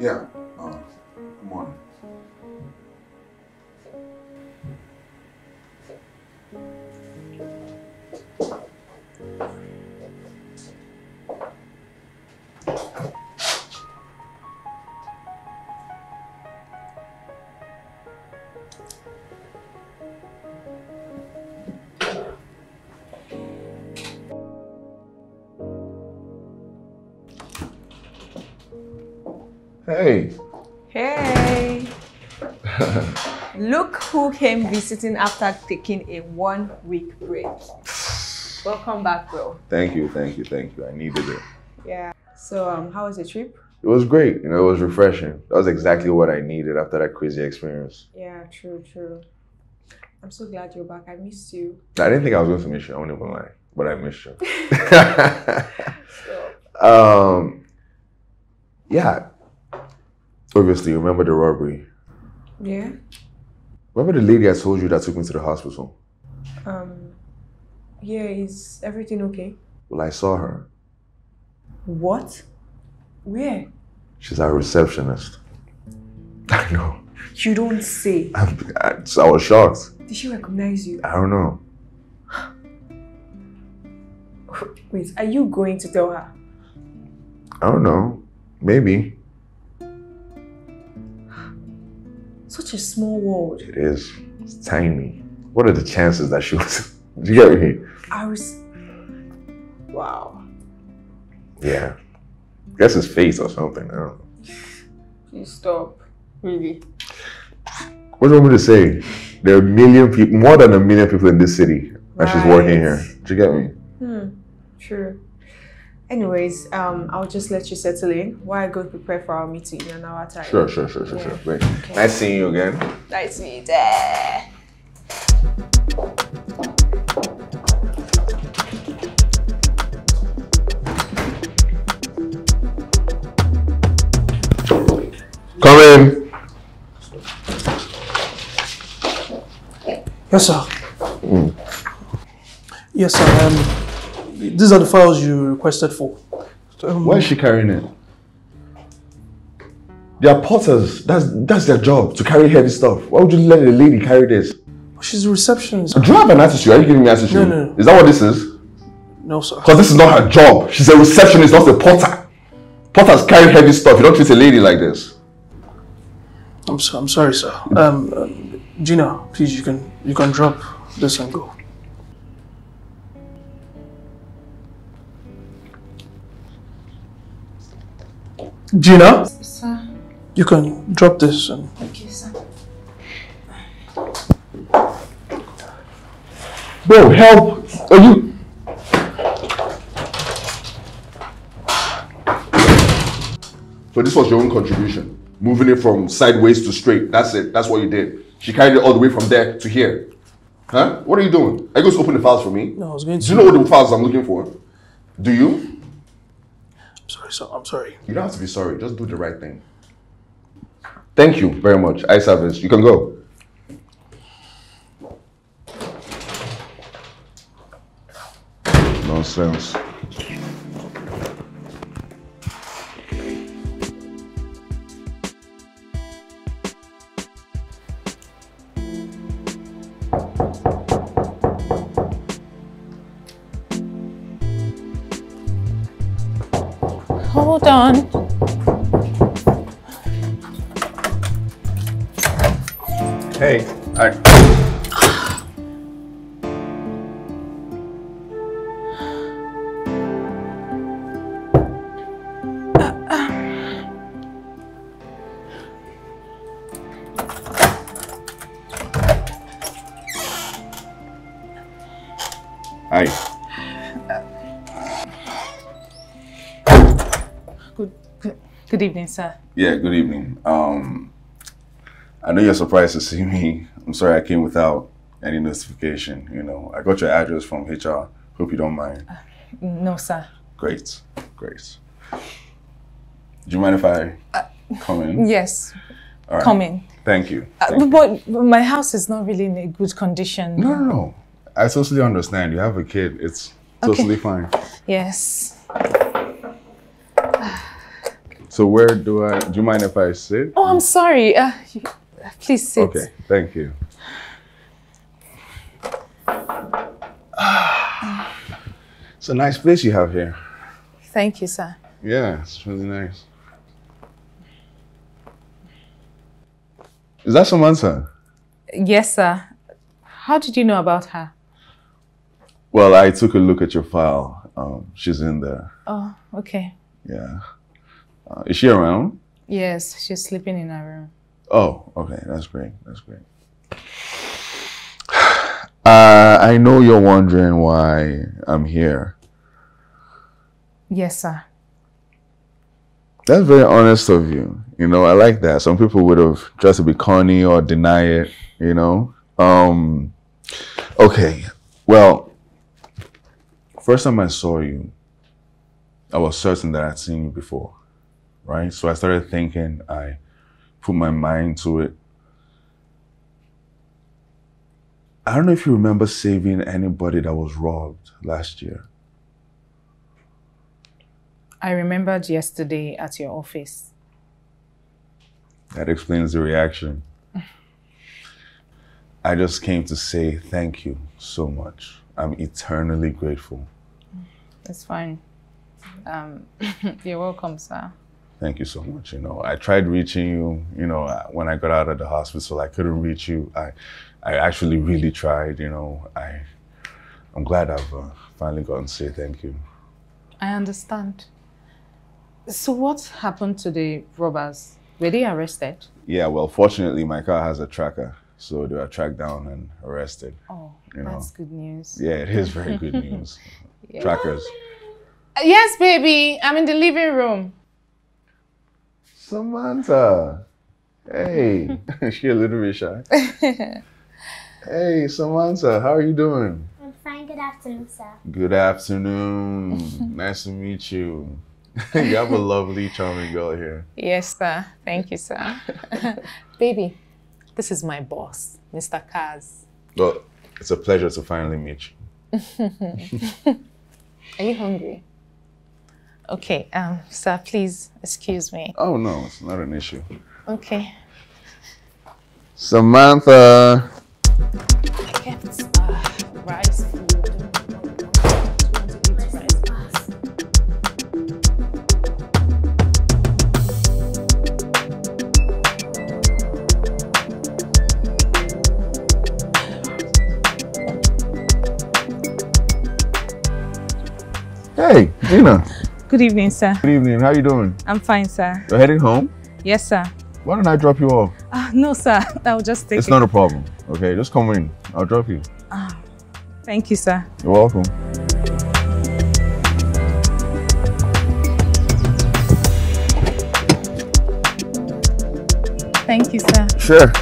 Yeah, uh, good morning. Hey. Hey. Look who came visiting after taking a one-week break. Welcome back, bro. Thank you, thank you, thank you. I needed it. Yeah. So, um, how was the trip? It was great. You know, it was refreshing. That was exactly what I needed after that crazy experience. Yeah, true, true. I'm so glad you're back. I missed you. I didn't think I was going to miss you. I won't even lie, but I missed you. so. Um. Yeah. Obviously, remember the robbery? Yeah. Remember the lady I told you that took me to the hospital? Um, yeah, is everything okay? Well, I saw her. What? Where? She's our receptionist. I know. You don't say. I, I, I was shocked. Did she recognize you? I don't know. Wait, are you going to tell her? I don't know. Maybe. Such a small world. It is. It's tiny. What are the chances that she was... Do you get me? I was... Wow. Yeah. I guess his face or something. I don't know. Please stop. Really. What do you want me to say? There are a million people, more than a million people in this city. Right. And she's working here. Do you get me? Hmm. True. Anyways, um, I'll just let you settle in while I go prepare for our meeting in an hour time. Sure, sure, sure, sure, yeah. sure. Great. Okay. Nice seeing you again. Nice to meet you. Come in. Yes, sir. Mm. Yes, sir. Um, These are the files you requested for. Um, Why is she carrying it? They are porters. That's that's their job, to carry heavy stuff. Why would you let a lady carry this? She's a receptionist. Do you have an attitude? Are you giving me attitude? No, no, no. Is that what this is? No, sir. Because this is not her job. She's a receptionist, not a porter. Porters carry heavy stuff. You don't treat a lady like this. I'm so, I'm sorry, sir. Um, um, Gina, please, you can you can drop this and go. Gina, sir. You can drop this. And... Thank you, sir. Bro, help! Are you? So this was your own contribution, moving it from sideways to straight. That's it. That's what you did. She carried it all the way from there to here. Huh? What are you doing? Are you going to open the files for me? No, I was going to. Do you know what the files I'm looking for? Do you? Sorry, sir. I'm sorry. You don't have to be sorry. Just do the right thing. Thank you very much. I service. You can go. Nonsense. Hold on. Hey, I... Hi. Good evening, sir. Yeah, good evening. Um, I know you're surprised to see me. I'm sorry I came without any notification. You know, I got your address from H R. Hope you don't mind. No, sir. Great, great. Do you mind if I uh, come in? Yes. All right. Come in. Thank you. Thank uh, but you. My house is not really in a good condition. No, no, no. I totally understand. You have a kid. It's totally okay. Fine. Yes. So where do I, do you mind if I sit? Oh, I'm sorry. Uh, you, please sit. Okay, thank you. It's a nice place you have here. Thank you, sir. Yeah, it's really nice. Is that Samantha? Yes, sir. How did you know about her? Well, I took a look at your file. Um, she's in there. Oh, okay. Yeah. Uh, is she around? Yes, she's sleeping in her room. Oh, okay. That's great. That's great. Uh, I know you're wondering why I'm here. Yes, sir. That's very honest of you. You know, I like that. Some people would have tried to be corny or deny it, you know. Um, okay. Well, first time I saw you, I was certain that I'd seen you before, right? So I started thinking, I put my mind to it. I don't know if you remember saving anybody that was robbed last year. I remembered yesterday at your office. That explains the reaction. I just came to say thank you so much. I'm eternally grateful. That's fine. Um, you're welcome, sir. Thank you so much. You know, I tried reaching you, you know, when I got out of the hospital, I couldn't reach you. I, I actually really tried, you know. I, I'm glad I've uh, finally gotten to say thank you. I understand. So what happened to the robbers? Were they arrested? Yeah, well, fortunately, my car has a tracker. So they were tracked down and arrested. Oh, you know? That's good news. Yeah, it is very good news. Yeah. Trackers. Yes, baby. I'm in the living room. Samantha. Hey. She a little bit shy. Hey, Samantha. How are you doing? I'm fine. Good afternoon, sir. Good afternoon. Nice to meet you. You have a lovely, charming girl here. Yes, sir. Thank you, sir. Baby, this is my boss, Mister Kaz. Well, it's a pleasure to finally meet you. Are you hungry? Okay, um, sir, please excuse me. Oh, no, it's not an issue. Okay. Samantha. I kept uh, rice. Hey, Gina. Good evening, sir. Good evening. How are you doing? I'm fine, sir. You're heading home? Yes, sir. Why don't I drop you off? Uh, no, sir. I'll just take it. It's not a problem. Okay, just come in. I'll drop you. Uh, thank you, sir. You're welcome. Thank you, sir. Sure.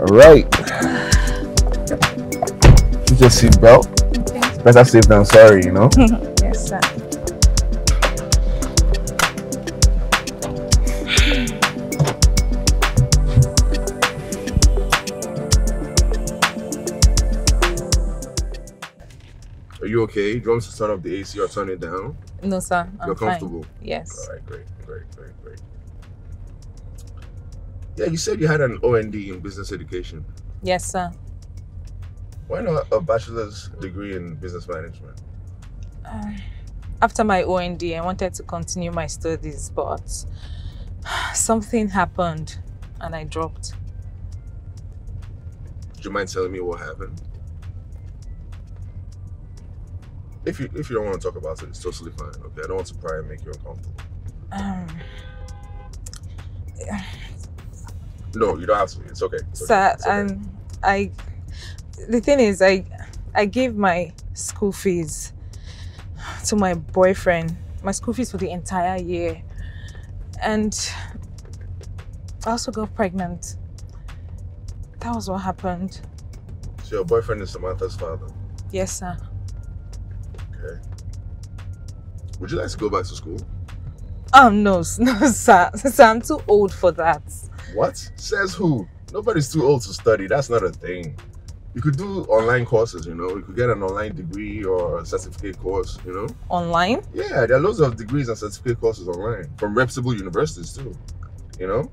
All right. You just seat belt. Better safe than sorry, you know? Yes, sir. Are you okay? Do you want to turn up the A C or turn it down? No, sir. I'm You're comfortable? Fine. Yes. All right, great, great, great, great. Yeah, you said you had an O N D in business education. Yes, sir. Why not a bachelor's degree in business management? Uh, after my O N D, I wanted to continue my studies, but something happened and I dropped. Do you mind telling me what happened? If you if you don't want to talk about it, it's totally fine. Okay, I don't want to pry and make you uncomfortable. Um. No, you don't have to. It's okay. It's okay. Sir, it's okay. Um, I. The thing is, I, I gave my school fees to my boyfriend, my school fees for the entire year. And I also got pregnant. That was what happened. So your boyfriend is Samantha's father? Yes, sir. Okay. Okay. Would you like to go back to school? Um, no, no, sir. Sir, I'm too old for that. What? Says who? Nobody's too old to study. That's not a thing. You could do online courses, you know. You could get an online degree or a certificate course, you know. Online? Yeah, there are loads of degrees and certificate courses online from reputable universities too, you know.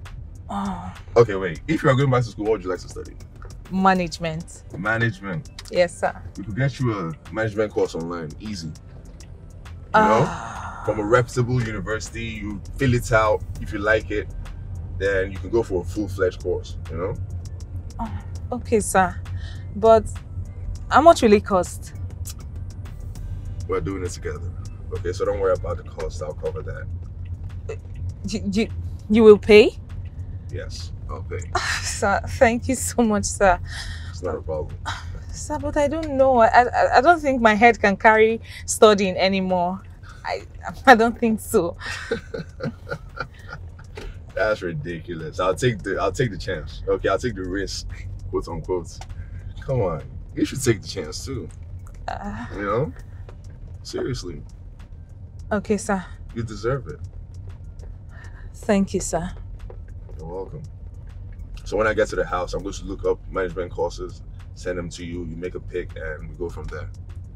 Oh. Okay, wait. If you are going back to school, what would you like to study? Management. Management? Yes, sir. You could get you a management course online, easy. You know, uh, from a reputable university, you fill it out. If you like it, then you can go for a full-fledged course, you know. Oh, okay, sir. But how much will it cost? We're doing it together. Okay, so don't worry about the cost. I'll cover that. You, you, you will pay? Yes, I'll pay. Oh, sir, thank you so much, sir. It's not a problem. Sir, but I don't know. I, I, I don't think my head can carry studying anymore. I, I don't think so. That's ridiculous. I'll take the, I'll take the chance. Okay, I'll take the risk, quote unquote. Come on, you should take the chance too, uh, you know? Seriously. Okay, sir. You deserve it. Thank you, sir. You're welcome. So when I get to the house, I'm going to look up management courses, send them to you, you make a pick, and we go from there.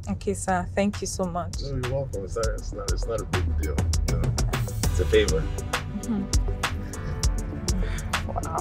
Okay, sir. Thank you so much. No, you're welcome. It's not, it's not, it's not a big deal. You know? It's a favor. Mm-hmm. Wow.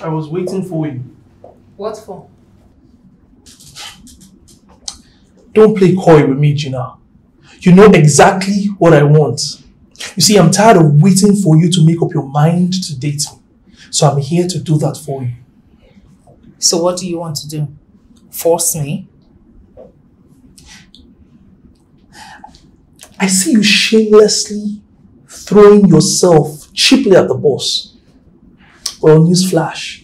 I was waiting for you. What for? Don't play coy with me, Gina. You know exactly what I want. You see, I'm tired of waiting for you to make up your mind to date me. So I'm here to do that for you. So what do you want to do? Force me? I see you shamelessly throwing yourself cheaply at the boss. Well, newsflash.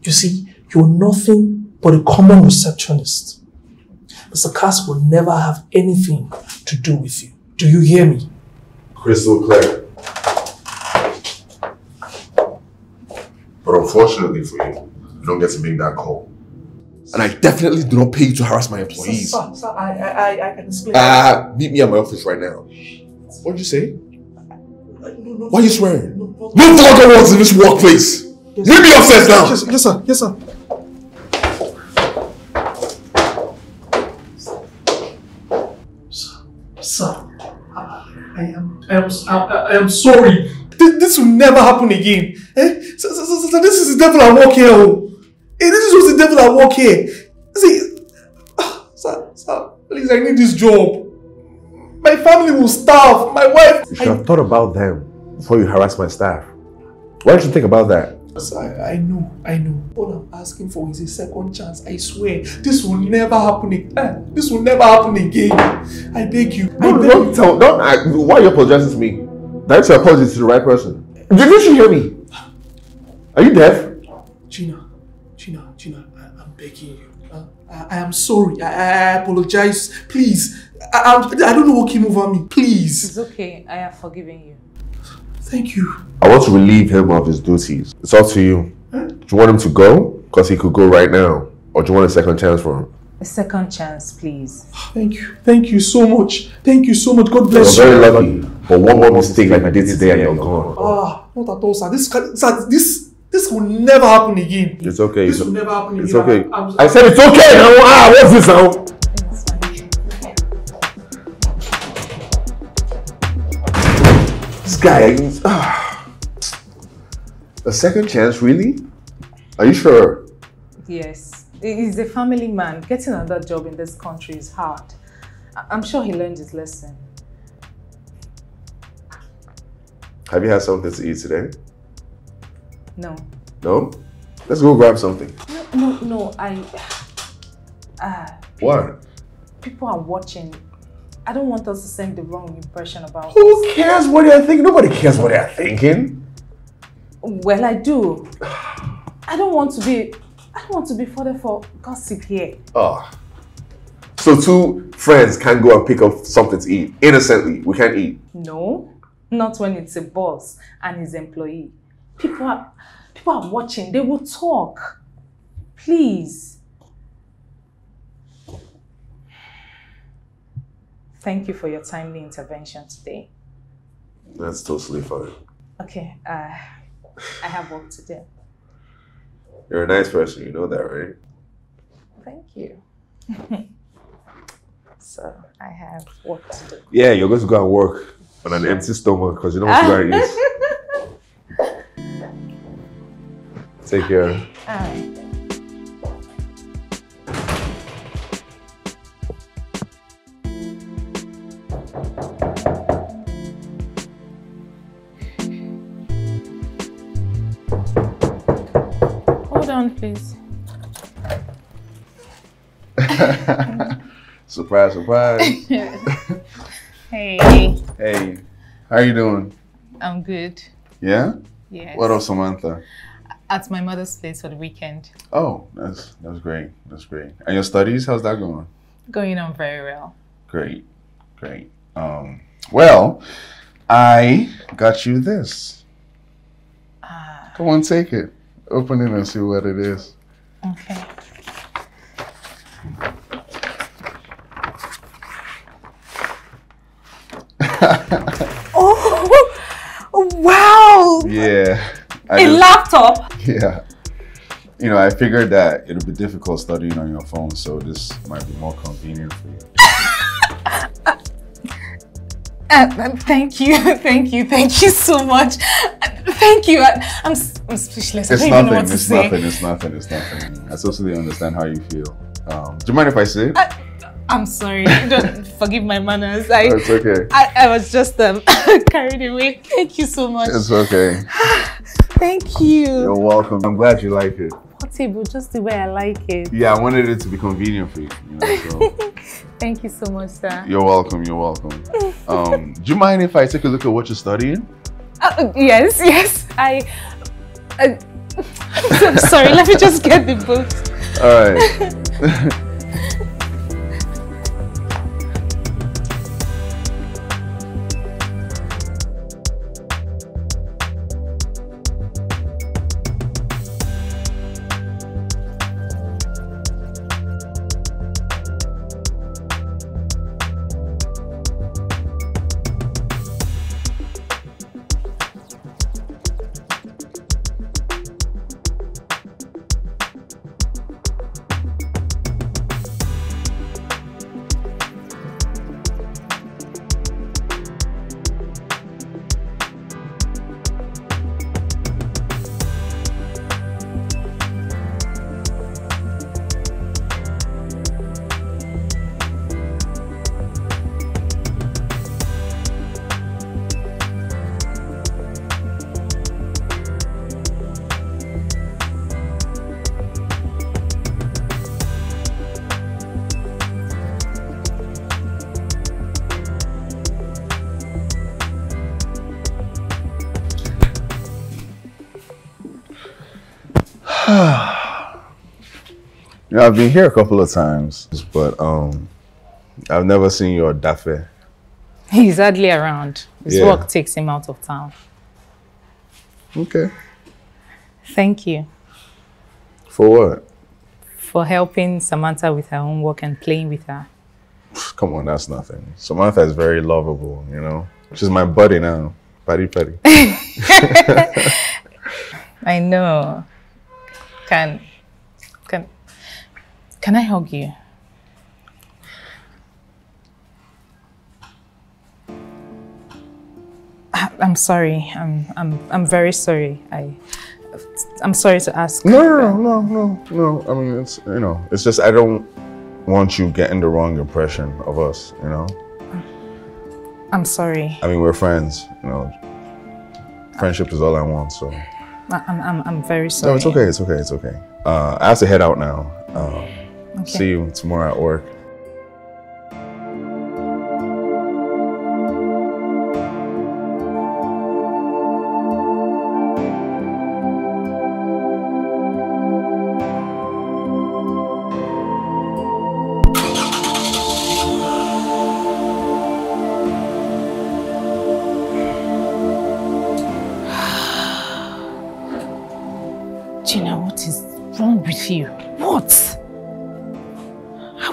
You see, you're nothing but a common receptionist. Mister Cass will never have anything to do with you. Do you hear me? Crystal clear. But unfortunately for you, you don't get to make that call. And I definitely do not pay you to harass my employees. Sir, sir, sir I, I, I can explain. Ah, uh, meet me at my office right now. What'd you say? No, no, why are you swearing? No, no, no vulgar words in this workplace! Leave me upstairs now! Yes, yes, sir. Yes, sir. Sir, sir. I, I am, I am, I, I am sorry. This, this will never happen again. Eh? So, so, so, so, this is the devil at work here. Oh. Eh, this is just the devil at work here. See, oh, sir, sir, please, I need this job. My family will starve. My wife. You should I... have thought about them before you harass my staff. Why don't you think about that? I, I know, I know. All I'm asking for is a second chance. I swear, this will never happen again. This will never happen again. I beg you. No, I beg don't you. tell. Don't. I, why are you apologizing to me? Direct your apology to the right person. Didn't you hear me? Are you deaf? Gina, Gina, Gina. I, I'm begging you. Uh, I, I am sorry. I, I apologize. Please. I, I, I don't know what came over me. Please. It's okay. I have forgiven you. Thank you. I want to relieve him of his duties. It's up to you. Huh? Do you want him to go? Because he could go right now. Or do you want a second chance for him? A second chance, please. Thank you. Thank you so much. Thank you so much. God bless you. You're very lucky. But one more mistake like I did today and you're gone. Ah, not at all, sir. This, sir, this, this will never happen again. It's okay. This will never happen again. It's okay. I, I'm, I said it's okay. Now, ah, what's this now? Guy, uh, a second chance, really? Are you sure? Yes, he's a family man. Getting another job in this country is hard. I'm sure he learned his lesson. Have you had something to eat today? No, No? Let's go grab something. No, no, no, I... Uh, what? People are watching. I don't want us to send the wrong impression about Who us. cares what they're thinking? Nobody cares what they're thinking. Well, I do. I don't want to be... I don't want to be further for gossip here. Oh. So two friends can go and pick up something to eat. Innocently, we can't eat. No, not when it's a boss and his employee. People are... People are watching. They will talk. Please. Thank you for your timely intervention today. That's totally fine. Okay. Uh, I have work to do. You're a nice person. You know that, right? Thank you. So, I have work to do. Yeah, you're going to go and work on an empty stomach because you know what you're going to eat. Take care. All right. Hold on, please. Surprise, surprise. Hey. Hey. How are you doing? I'm good. Yeah? Yes. What up, Samantha? At my mother's place for the weekend. Oh, that's that's great. That's great. And your studies, how's that going? Going on very well. Great, great. Um, well, I got you this. Uh, Come on, take it. Open it and see what it is. Okay. Oh, wow. Yeah. I a just, laptop? Yeah. You know, I figured that it'll be difficult studying on your phone, so this might be more convenient for you. uh, uh, thank you, thank you, thank you so much. Uh, thank you. I, I'm, I'm speechless. It's I don't nothing, even know what it's to nothing, say. it's nothing, it's nothing. I totally understand how you feel. Um, do you mind if I sit? Uh, I'm sorry. Don't forgive my manners. I, no, it's okay. I, I was just um, carried away. Thank you so much. It's okay. Thank you. You're welcome. I'm glad you like it. Portable, just the way I like it. Yeah, I wanted it to be convenient for you. You know, so. Thank you so much, sir. You're welcome. You're welcome. Um, do you mind if I take a look at what you're studying? Uh, yes, yes. I. Uh, I'm sorry. Let me just get the books. All right. I've been here a couple of times, but um, I've never seen you at Dafe. He's hardly around. His yeah. work takes him out of town. Okay. Thank you. For what? For helping Samantha with her own work and playing with her. Come on, that's nothing. Samantha is very lovable, you know? She's my buddy now. Buddy, buddy. I know. Can... Can... Can I hug you? I, I'm sorry. I'm I'm I'm very sorry. I I'm sorry to ask. No, no, no, no, no. I mean, it's you know, it's just I don't want you getting the wrong impression of us. You know. I'm sorry. I mean, we're friends. You know, friendship is all I want. So I'm, I'm, I'm very sorry. No, it's okay, it's okay, it's okay. Uh, I have to head out now. Um, okay. See you tomorrow at work.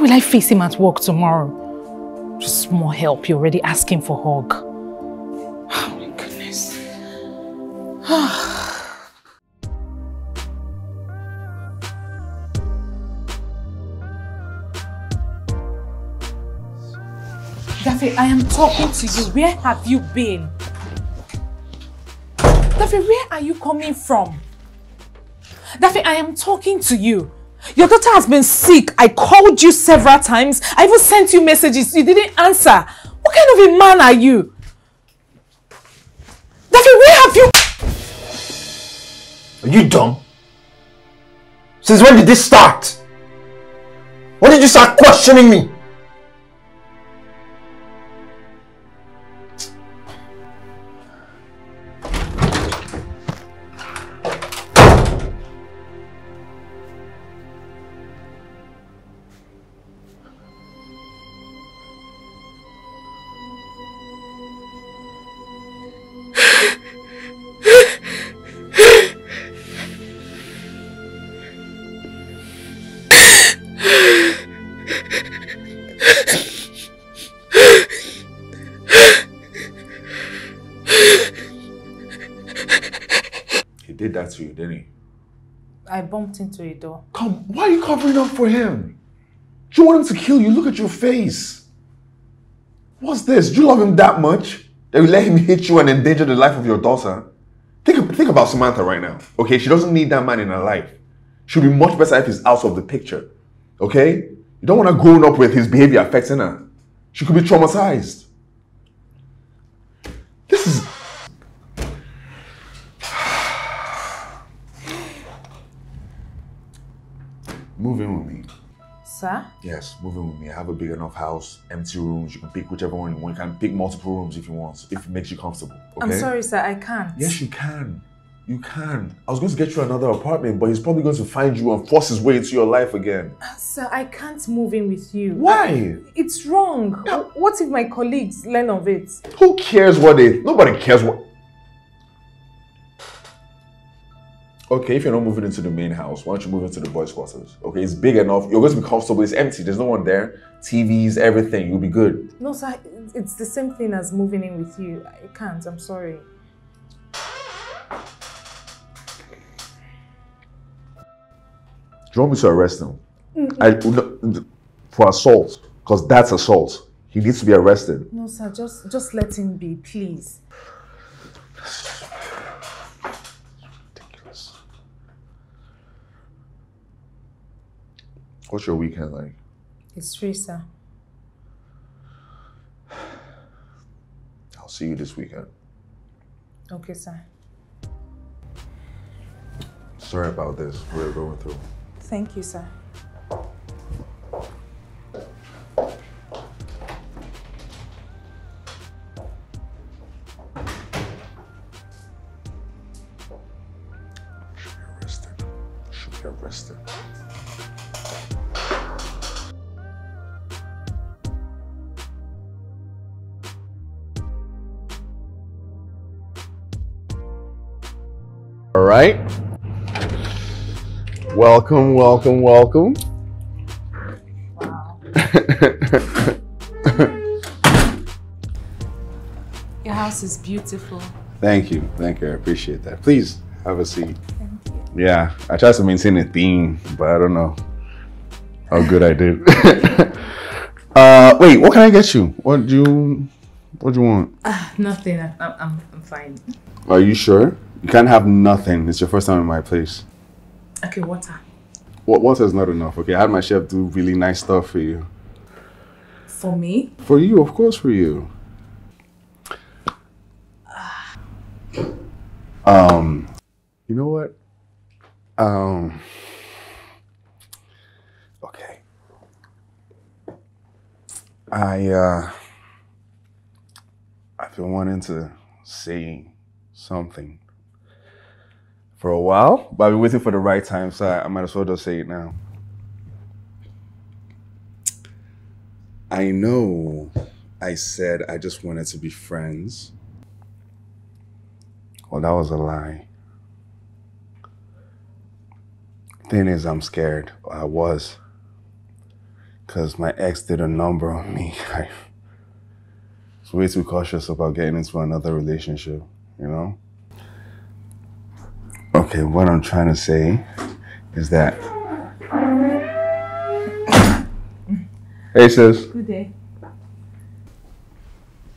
I face him at work tomorrow. Just more help, you're already asking for hug. Oh my goodness. Dafe, I am talking to you. Where have you been? Dafe, where are you coming from? Dafe, I am talking to you. Your daughter has been sick. I called you several times. I even sent you messages. You didn't answer. What kind of a man are you? Dafe, where have you... Are you dumb? Since when did this start? When did you start questioning me? You, didn't he? I bumped into a door. Come, why are you covering up for him? Do you want him to kill you? Look at your face. What's this? Do you love him that much that you let him hit you and endanger the life of your daughter? Think, think about Samantha right now, okay? She doesn't need that man in her life. She'll be much better if he's out of the picture, okay? You don't want her growing up with his behavior affecting her. She could be traumatized. This is... Move in with me. Sir? Yes, move in with me. I have a big enough house, empty rooms. You can pick whichever one you want. You can pick multiple rooms if you want, if it makes you comfortable. Okay? I'm sorry, sir. I can't. Yes, you can. You can. I was going to get you another apartment, but he's probably going to find you and force his way into your life again. Uh, sir, I can't move in with you. Why? It's wrong. Yeah. What if my colleagues learn of it? Who cares what they... Nobody cares what... Okay, if you're not moving into the main house, why don't you move into the boys' quarters? Okay, it's big enough. You're going to be comfortable. It's empty. There's no one there. T Vs, everything. You'll be good. No, sir. It's the same thing as moving in with you. I can't. I'm sorry. Do you want me to arrest him? Mm-hmm. I, for assault. Because that's assault. He needs to be arrested. No, sir. Just, just let him be, please. What's your weekend like? It's free, sir. I'll see you this weekend. Okay, sir. Sorry about this. We're going through. Thank you, sir. Should be arrested. Should be arrested. All right. Welcome, welcome, welcome. Wow. Your house is beautiful. Thank you. Thank you. I appreciate that. Please have a seat. Thank you. Yeah, I tried to maintain a theme, but I don't know how good I did. uh, wait, what can I get you? What do you, what do you want? Uh, nothing. I, I'm, I'm fine. Are you sure? You can't have nothing. It's your first time in my place. Okay, water. What water is not enough. Okay, I had my chef do really nice stuff for you. For me? For you, of course, for you. Um, You know what? Um, okay. I, uh, I've been wanting to say something for a while, but I've been waiting for the right time, so I might as well just say it now. I know I said I just wanted to be friends. Well, that was a lie. Thing is, I'm scared. I was. Because my ex did a number on me. I was way too cautious about getting into another relationship, you know? Okay, what I'm trying to say is that... Hey, sis. Good day.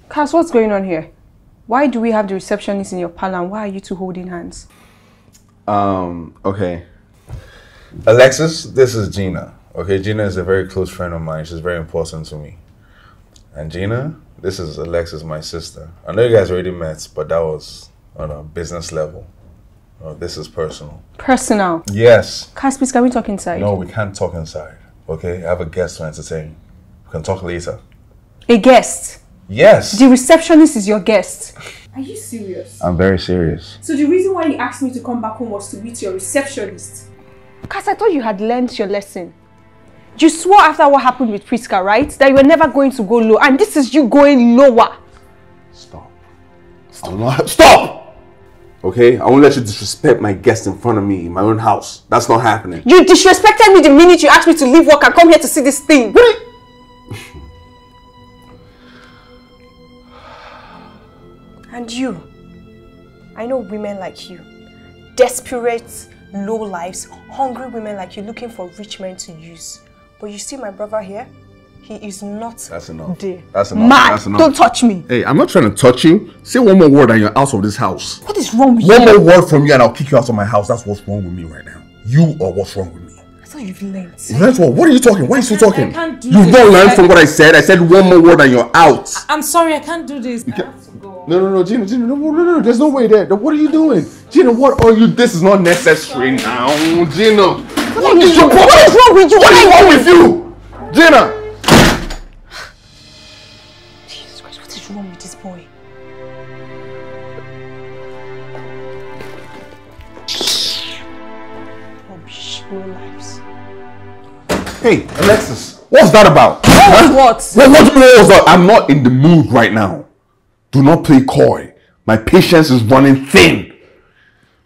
Cass, what's going on here? Why do we have the receptionist in your parlor and why are you two holding hands? Um, okay. Alexis, this is Gina. Okay, Gina is a very close friend of mine. She's very important to me. And Gina, this is Alexis, my sister. I know you guys already met, but that was on a business level. Oh, this is personal. Personal? Yes. Cass, please, can we talk inside? No, we can't talk inside. Okay, I have a guest to entertain. We can talk later. A guest? Yes. The receptionist is your guest. Are you serious? I'm very serious. So the reason why you asked me to come back home was to meet your receptionist? Cass, I thought you had learned your lesson. You swore after what happened with Prisca, right? That you were never going to go low. And this is you going lower. Stop. Stop. I'm not, stop! Okay? I won't let you disrespect my guest in front of me in my own house. That's not happening. You disrespected me the minute you asked me to leave work and come here to see this thing. And you, I know women like you, desperate, low lives, hungry women like you looking for rich men to use. But you see my brother here? He is not That's enough. There. That's enough. Mad. That's enough. Don't touch me. Hey, I'm not trying to touch you. Say one more word and you're out of this house. What is wrong with you? One more word from you and I'll kick you out of my house. That's what's wrong with me right now. You are what's wrong with me. I thought you've learned. Learned what? What are you talking? Why are you still talking? I can't do this. You don't learn from what I said. I said one more word and you're out. I I'm sorry. I can't do this. You can't. I have to go. No, no, no, Gina. Gina, no, no, no, no. There's no way there. What are you doing? Gina, what are you? This is not necessary now. Gina. What, what is your problem? What is wrong with you? What is wrong with you? Gina! Jesus Christ, what is wrong with this boy? Rubbish, no lives. Hey, Alexis, what's that about? Huh? What? Well, what do you know is that I'm not in the mood right now. Do not play coy. My patience is running thin.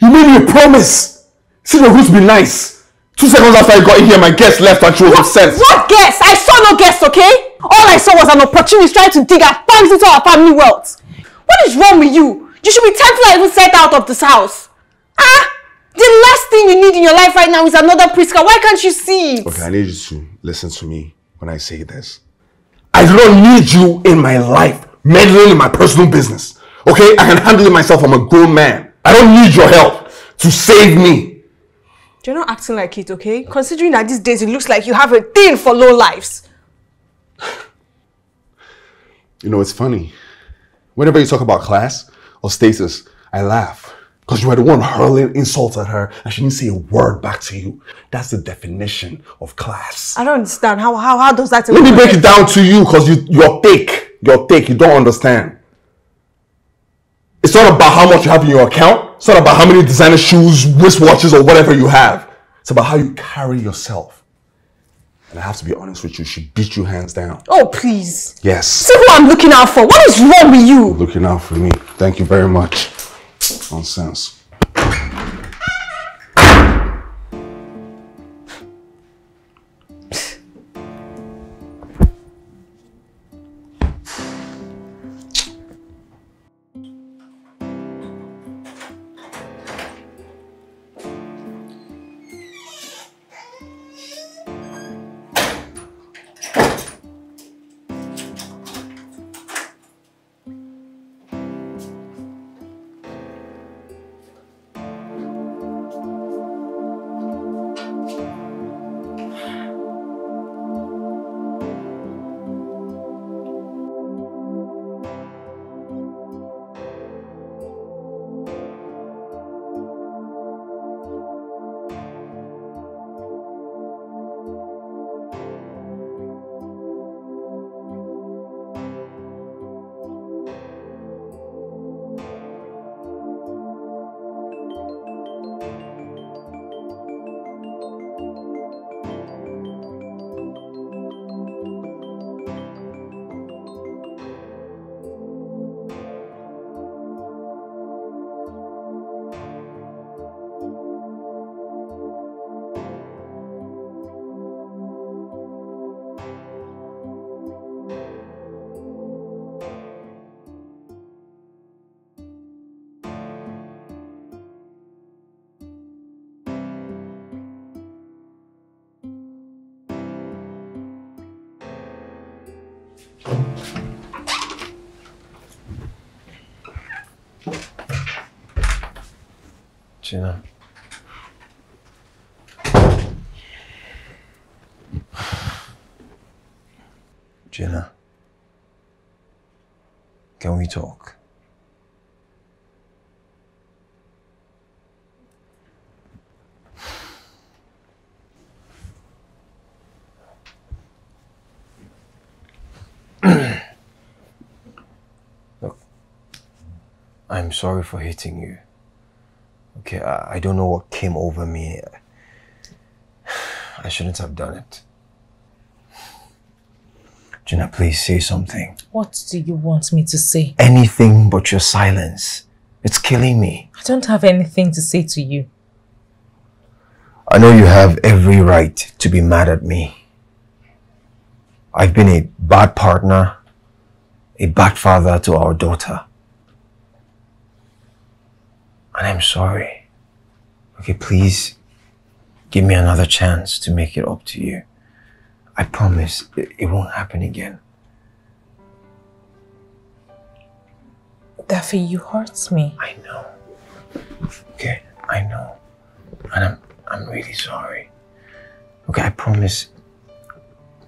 You made me a promise. See the roots be nice. Two seconds after I got in here, my guest left and she was upset. What guest? I saw no guest, okay? All I saw was an opportunity trying to dig our fangs into our family wealth. What is wrong with you? You should be thankful I even set out of this house. Ah! The last thing you need in your life right now is another Prisca. Why can't you see it? Okay, I need you to listen to me when I say this. I do not need you in my life, meddling in my personal business. Okay? I can handle it myself. I'm a grown man. I don't need your help to save me. You're not acting like it, okay? Considering that these days it looks like you have a thing for low lives. You know, it's funny. Whenever you talk about class or status, I laugh. Because you were the one hurling insults at her and she didn't say a word back to you. That's the definition of class. I don't understand. How how, how does that... Let me break it down to you because you, you're thick. You're thick. You don't understand. It's not about how much you have in your account. It's not about how many designer shoes, wristwatches, or whatever you have. It's about how you carry yourself. And I have to be honest with you, she beat you hands down. Oh, please. Yes. See who I'm looking out for. What is wrong with you? You're looking out for me. Thank you very much. Nonsense. Gina. Gina. Can we talk? Look, I'm sorry for hitting you. Okay, I, I don't know what came over me. I shouldn't have done it. Gina, please say something. What do you want me to say? Anything but your silence. It's killing me. I don't have anything to say to you. I know you have every right to be mad at me. I've been a bad partner, a bad father to our daughter. And I'm sorry. Okay, please give me another chance to make it up to you. I promise it won't happen again. Dafe, you hurt me. I know. Okay, I know. And I'm, I'm really sorry. Okay, I promise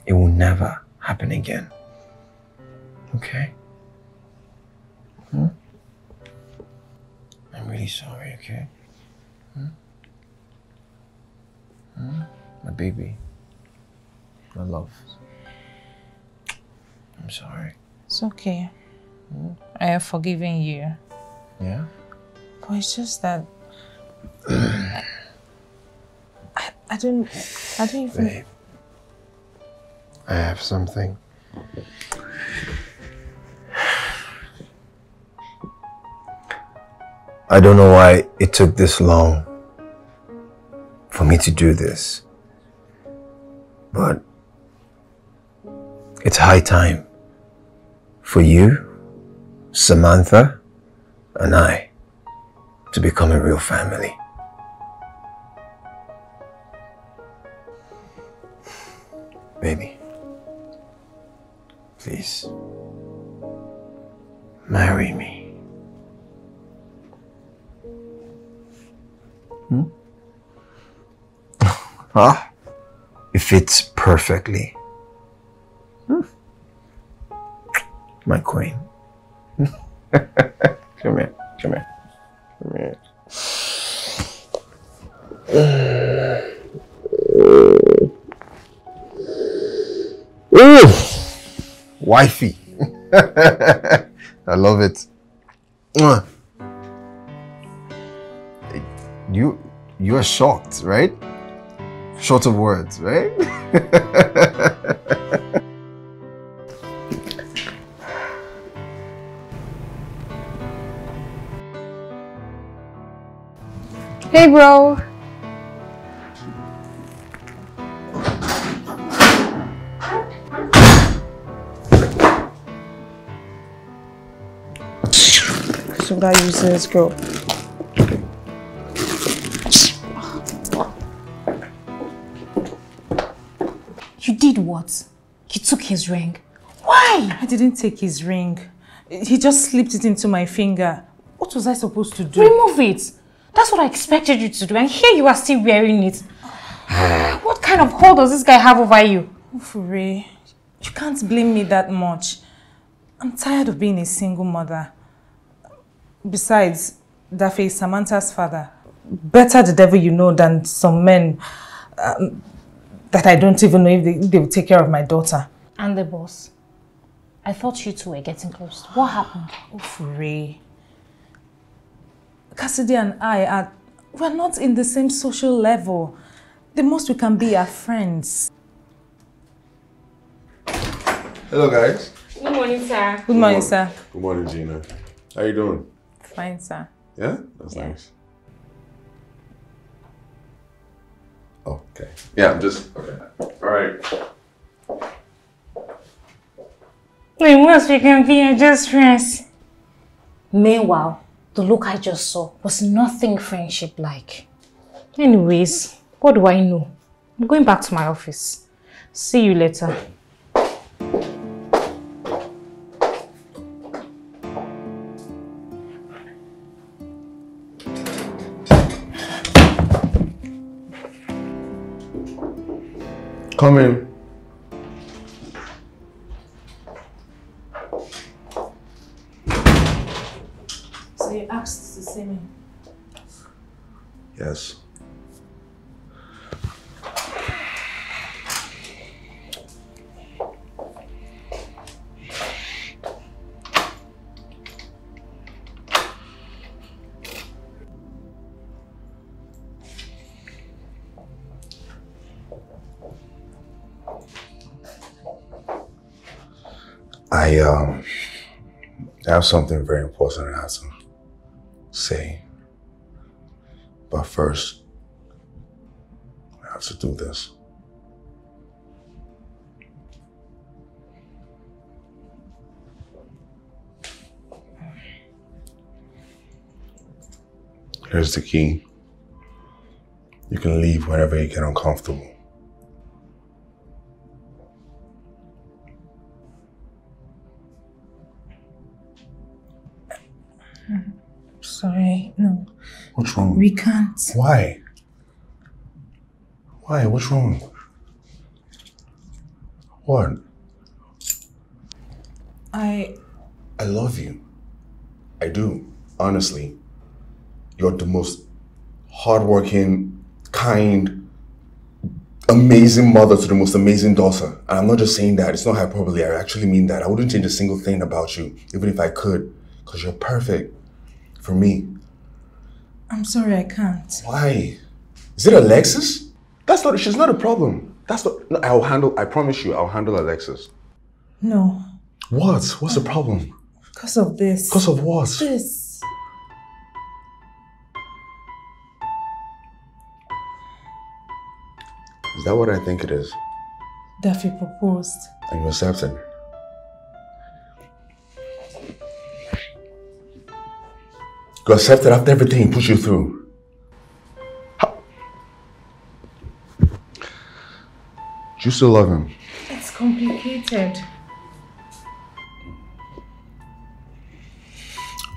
it will never happen again. Okay? Hmm? I'm really sorry, okay? Hmm? Hmm? My baby. My love. I'm sorry. It's okay. Hmm? I have forgiven you. Yeah? But it's just that I, I don't I don't even Babe, I have something. I don't know why it took this long for me to do this, but it's high time for you, Samantha, and I to become a real family. Baby, please, marry me. Hmm? Huh? It fits perfectly. Hmm. My queen. Come here, come here, come here. Ooh, wifey. I love it. You, you are shocked, right? Short of words, right? Hey, bro. So what I use this girl. You did what? You took his ring. Why? I didn't take his ring. He just slipped it into my finger. What was I supposed to do? Remove it. That's what I expected you to do, and here you are still wearing it. What kind of hold does this guy have over you? Ofure, you can't blame me that much. I'm tired of being a single mother. Besides, Dafe is Samantha's father. Better the devil you know than some men um, that I don't even know if they, they will take care of my daughter. And the boss. I thought you two were getting close. What happened? Ofure. Cassidy and I are, we're not in the same social level. The most we can be are friends. Hello, guys. Good morning, sir. Good, Good morning, morning, sir. Good morning, Gina. How you doing? Fine, sir. Yeah? That's yeah. nice. Okay. Yeah, I'm just, okay. All right. Wait, once we can be are just friends. Meanwhile, the look I just saw was nothing friendship-like. Anyways, what do I know? I'm going back to my office. See you later. Come in. So you asked to see me? Yes. I um, have something very important I have to say, but first, I have to do this. Here's the key. You can leave whenever you get uncomfortable. Sorry, no. What's wrong? We can't. Why? Why? What's wrong? What? I... I love you. I do. Honestly. You're the most hardworking, kind, amazing mother to the most amazing daughter. And I'm not just saying that. It's not hyperbole. I actually mean that. I wouldn't change a single thing about you, even if I could, because you're perfect. For me. I'm sorry, I can't. Why? Is it Alexis? That's not, she's not a problem. That's not, no, I'll handle, I promise you, I'll handle Alexis. No. What? What's uh, the problem? Because of this. Because of what? This. Is that what I think it is? Dafe proposed. And you accepted. You accepted after everything he put you through. How? Do you still love him? It's complicated.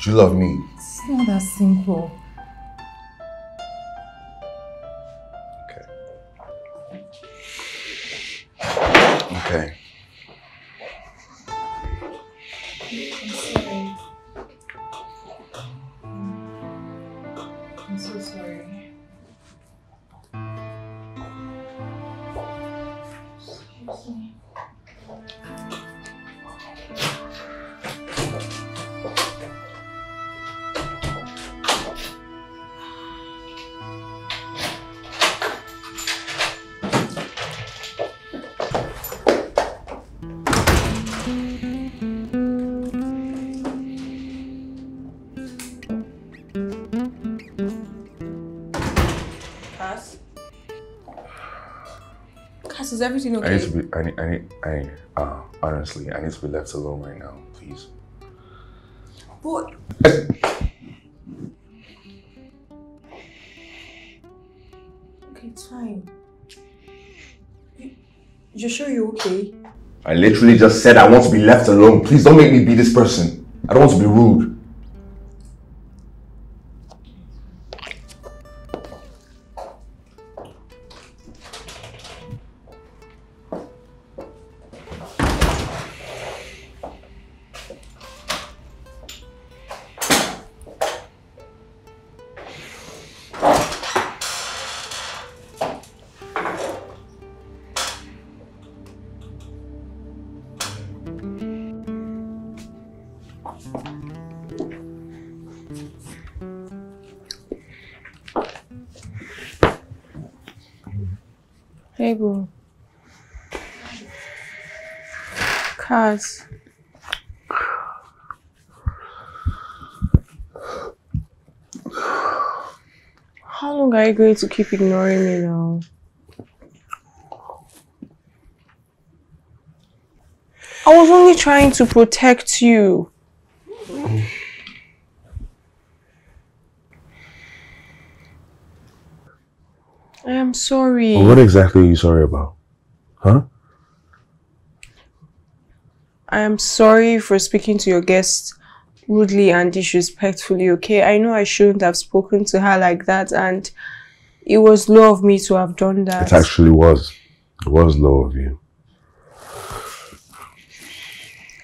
Do you love me? It's not that simple. Okay. Okay. Is everything okay? I need to be, I need, I need, I, uh, honestly, I need to be left alone right now, please. But... Okay, it's fine. You're sure you're okay? I literally just said I want to be left alone. Please don't make me be this person. I don't want to be rude. Hey, bro. Cuz. How long are you going to keep ignoring me now? I was only trying to protect you. I am sorry. Well, what exactly are you sorry about? Huh? I am sorry for speaking to your guest rudely and disrespectfully, okay? I know I shouldn't have spoken to her like that, and it was low of me to have done that. It actually was. I was low of you.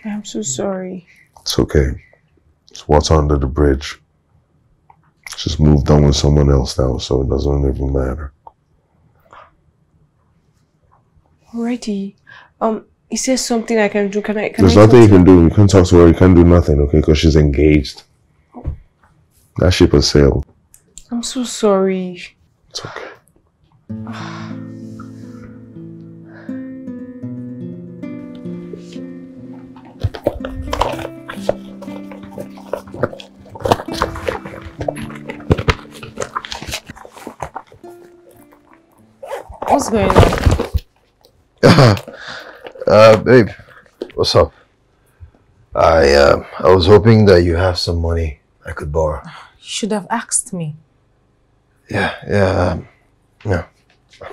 I'm so sorry. It's okay. It's what's under the bridge. Just moved on with someone else now, so it doesn't even matter. Alrighty. Um, is there something I can do? Can I? Can There's I nothing you can do. You can't talk to her. You can't do nothing, okay? Because she's engaged. Oh. That ship has sailed. I'm so sorry. It's okay. What's going on? uh, babe, what's up? I uh, I was hoping that you have some money I could borrow. You should have asked me. Yeah, yeah, um, yeah.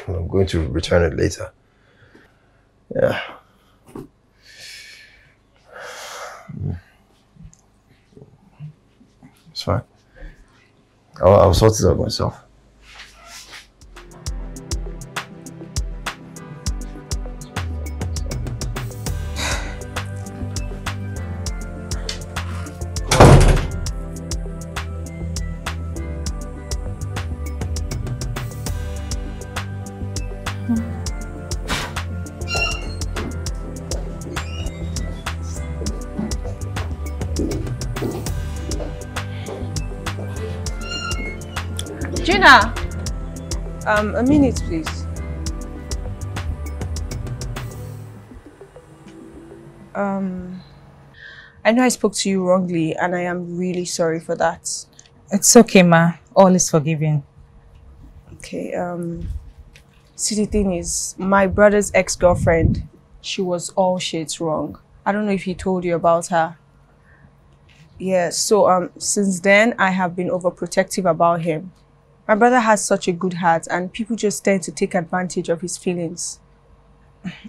I'm going to return it later. Yeah. It's fine. I'll, I'll sort it out myself. Gina, um, a minute, please. Um, I know I spoke to you wrongly, and I am really sorry for that. It's okay, ma. All is forgiven. Okay. Um, see, the thing is, my brother's ex-girlfriend, she was all shades wrong. I don't know if he told you about her. Yeah. So, um, since then, I have been overprotective about him. My brother has such a good heart, and people just tend to take advantage of his feelings.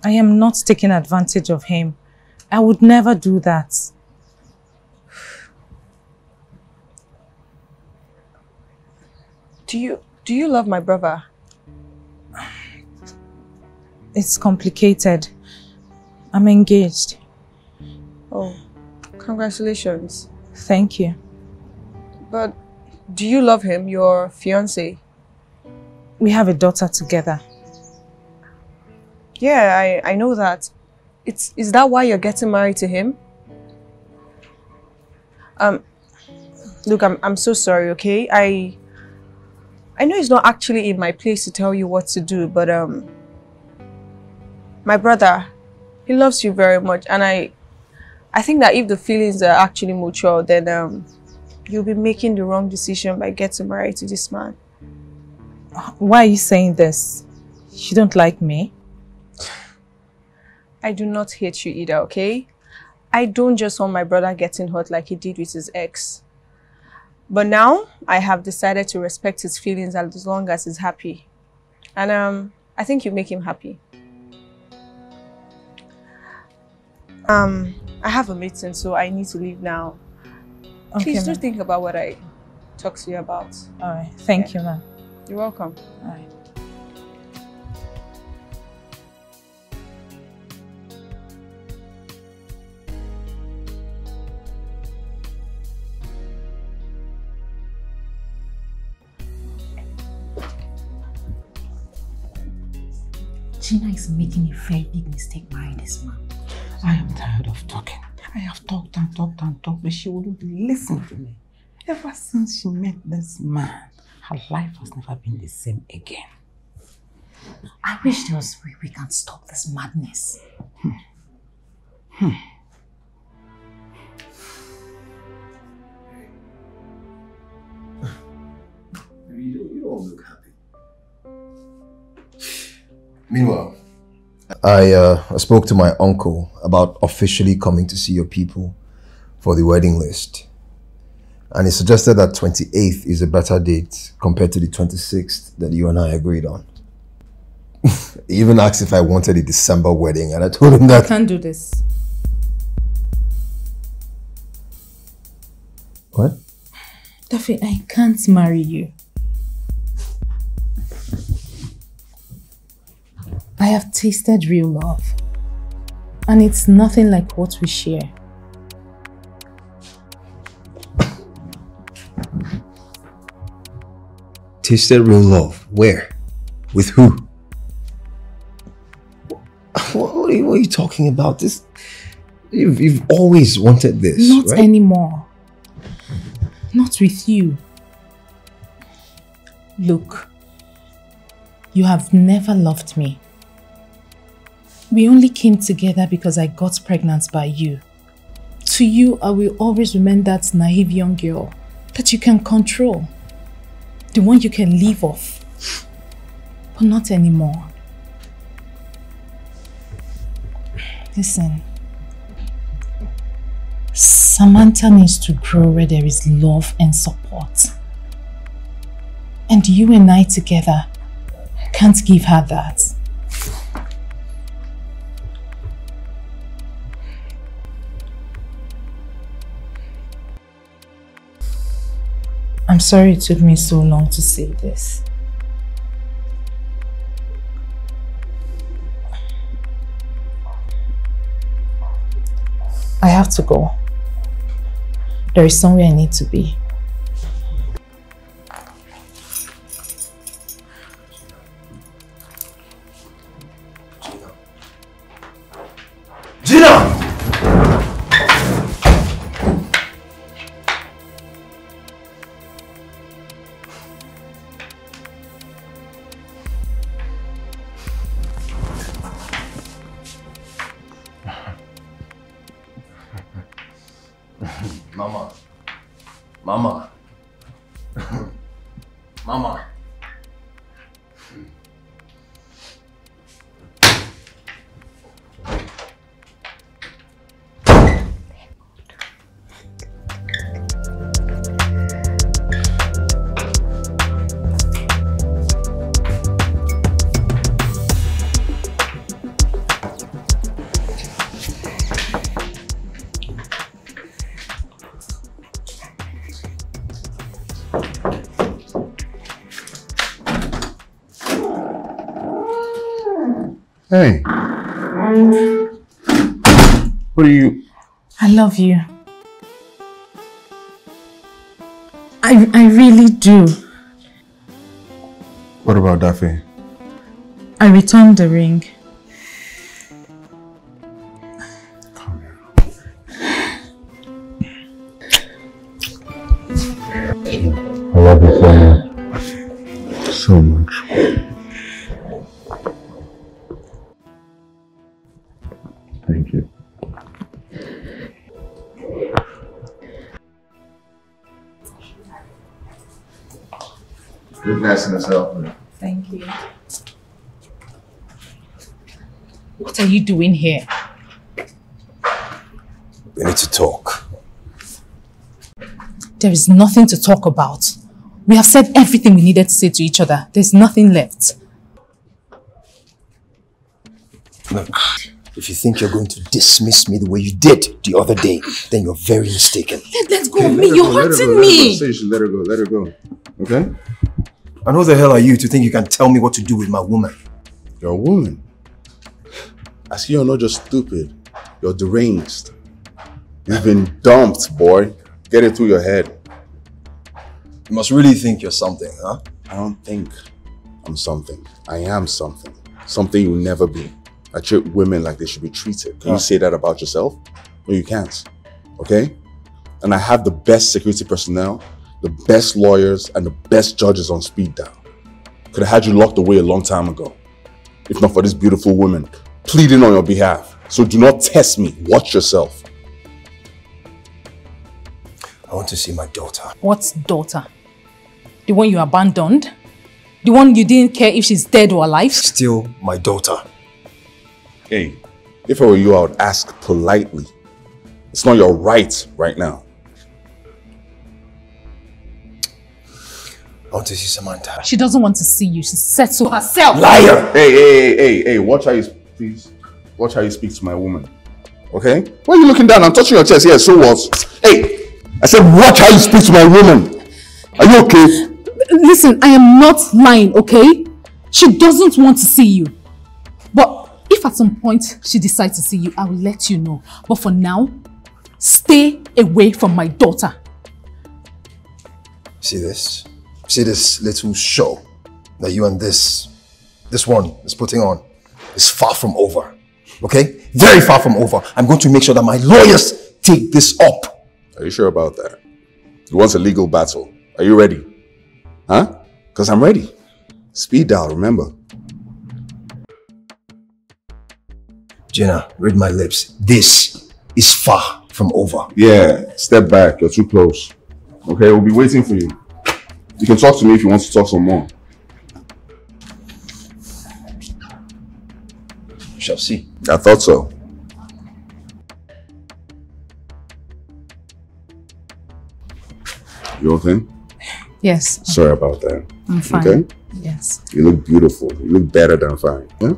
I am not taking advantage of him. I would never do that. Do you, do you love my brother? It's complicated. I'm engaged. Oh, congratulations. Thank you. But... do you love him, your fiancé? We have a daughter together. Yeah, I, I know that. It's, is that why you're getting married to him? Um, look, I'm, I'm so sorry, okay? I, I know it's not actually in my place to tell you what to do, but um, my brother, he loves you very much. And I, I think that if the feelings are actually mutual, then... Um, you'll be making the wrong decision by getting married to this man. Why are you saying this? You don't like me? I do not hate you either, okay? I don't just want my brother getting hurt like he did with his ex. But now, I have decided to respect his feelings as long as he's happy. And um, I think you make him happy. Um, I have a meeting, so I need to leave now. Okay, please do think about what I talked to you about. All right. Thank okay. you, ma'am. You're welcome. All right. Gina is making a very big mistake marrying this man. I am tired of talking. I have talked and talked and talked, but she wouldn't listen to me. Ever since she met this man, her life has never been the same again. I wish there was a way we can stop this madness. Hmm. Hmm. You don't, you don't look happy. Meanwhile, I, uh, I spoke to my uncle about officially coming to see your people for the wedding list. And he suggested that twenty-eighth is a better date compared to the twenty-sixth that you and I agreed on. He even asked if I wanted a December wedding, and I told him that... I can't do this. What? Dafe, I can't marry you. I have tasted real love, and it's nothing like what we share. Tasted real love? Where? With who? What, what, are, you, what are you talking about? This, you've, you've always wanted this, Not right? anymore. Not with you. Look, you have never loved me. We only came together because I got pregnant by you. To you, I will always remain that naive young girl that you can control. The one you can live off. But not anymore. Listen. Samantha needs to grow where there is love and support. And you and I together can't give her that. I'm sorry it took me so long to say this. I have to go. There is somewhere I need to be. Gina! Mama. Mama. Mama. Hey, what are you? I love you. I, I really do. What about Dafe? I returned the ring. Come here. I love you so much. So much. Thank you. Goodness in itself. Thank you. What are you doing here? We need to talk. There is nothing to talk about. We have said everything we needed to say to each other. There's nothing left. Look. If you think you're going to dismiss me the way you did the other day, then you're very mistaken. Let go of me. You're hurting me. So you should let her go. Let her go. Okay? And who the hell are you to think you can tell me what to do with my woman? Your woman? I see you're not just stupid. You're deranged. You've been dumped, boy. Get it through your head. You must really think you're something, huh? I don't think I'm something. I am something. Something you'll never be. I treat women like they should be treated. Can yeah. you say that about yourself? No, you can't, okay? And I have the best security personnel, the best lawyers, and the best judges on speed dial. Could have had you locked away a long time ago, if not for this beautiful woman pleading on your behalf. So do not test me, watch yourself. I want to see my daughter. What daughter? The one you abandoned? The one you didn't care if she's dead or alive? Still my daughter. Hey, if I were you, I would ask politely. It's not your right right now. I want to see Samantha. She doesn't want to see you. She said so herself. Liar! Hey, hey, hey, hey, hey, watch how you please. Watch how you speak to my woman. Okay? Why are you looking down? I'm touching your chest. Yeah, so what? Hey! I said, watch how you speak to my woman. Are you okay? Listen, I am not lying, okay? She doesn't want to see you. But if at some point she decides to see you, I will let you know. But for now, stay away from my daughter. See this? See this little show that you and this, this one is putting on? It's far from over, okay? Very far from over. I'm going to make sure that my lawyers take this up. Are you sure about that? It was a legal battle. Are you ready? Huh? Because I'm ready. Speed dial, remember. Gina, read my lips. This is far from over. Yeah, step back. You're too close. Okay, we'll be waiting for you. You can talk to me if you want to talk some more. Shall see. I thought so. You okay? Yes. Okay. Sorry about that. I'm fine. Okay? Yes. You look beautiful. You look better than fine. Yeah? All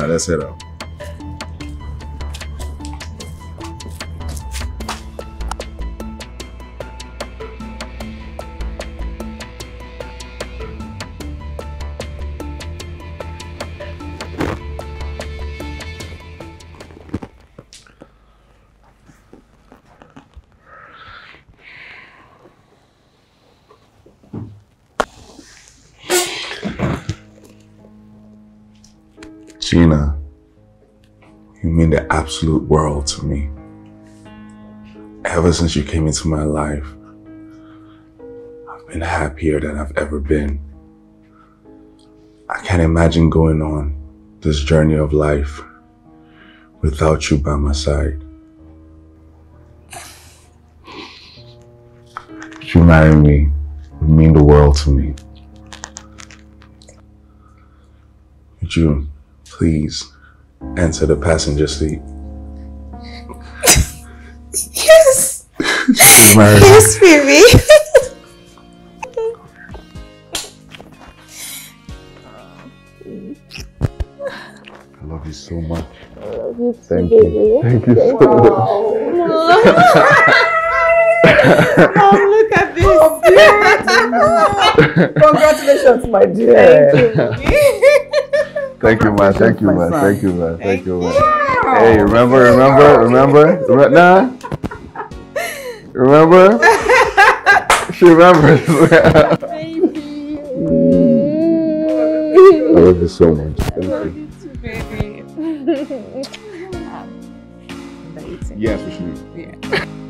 right, let's head out. Gina, you mean the absolute world to me. Ever since you came into my life, I've been happier than I've ever been. I can't imagine going on this journey of life without you by my side. You marrying me would mean the world to me. Would you? Please, enter the passenger seat. Yes! Yes, baby! I love you so much. I love you too, Thank baby. you. Thank you so wow. much. Mom, look at this! Oh, congratulations, my dear! Thank you. Thank you, man. Thank you, man. Thank you, man. Thank you, man. Hey, remember, remember, remember, remember, nah. Remember? She remembers. Baby. I love you so much. Thank you. I love you too, baby. Yes, we should. Yeah.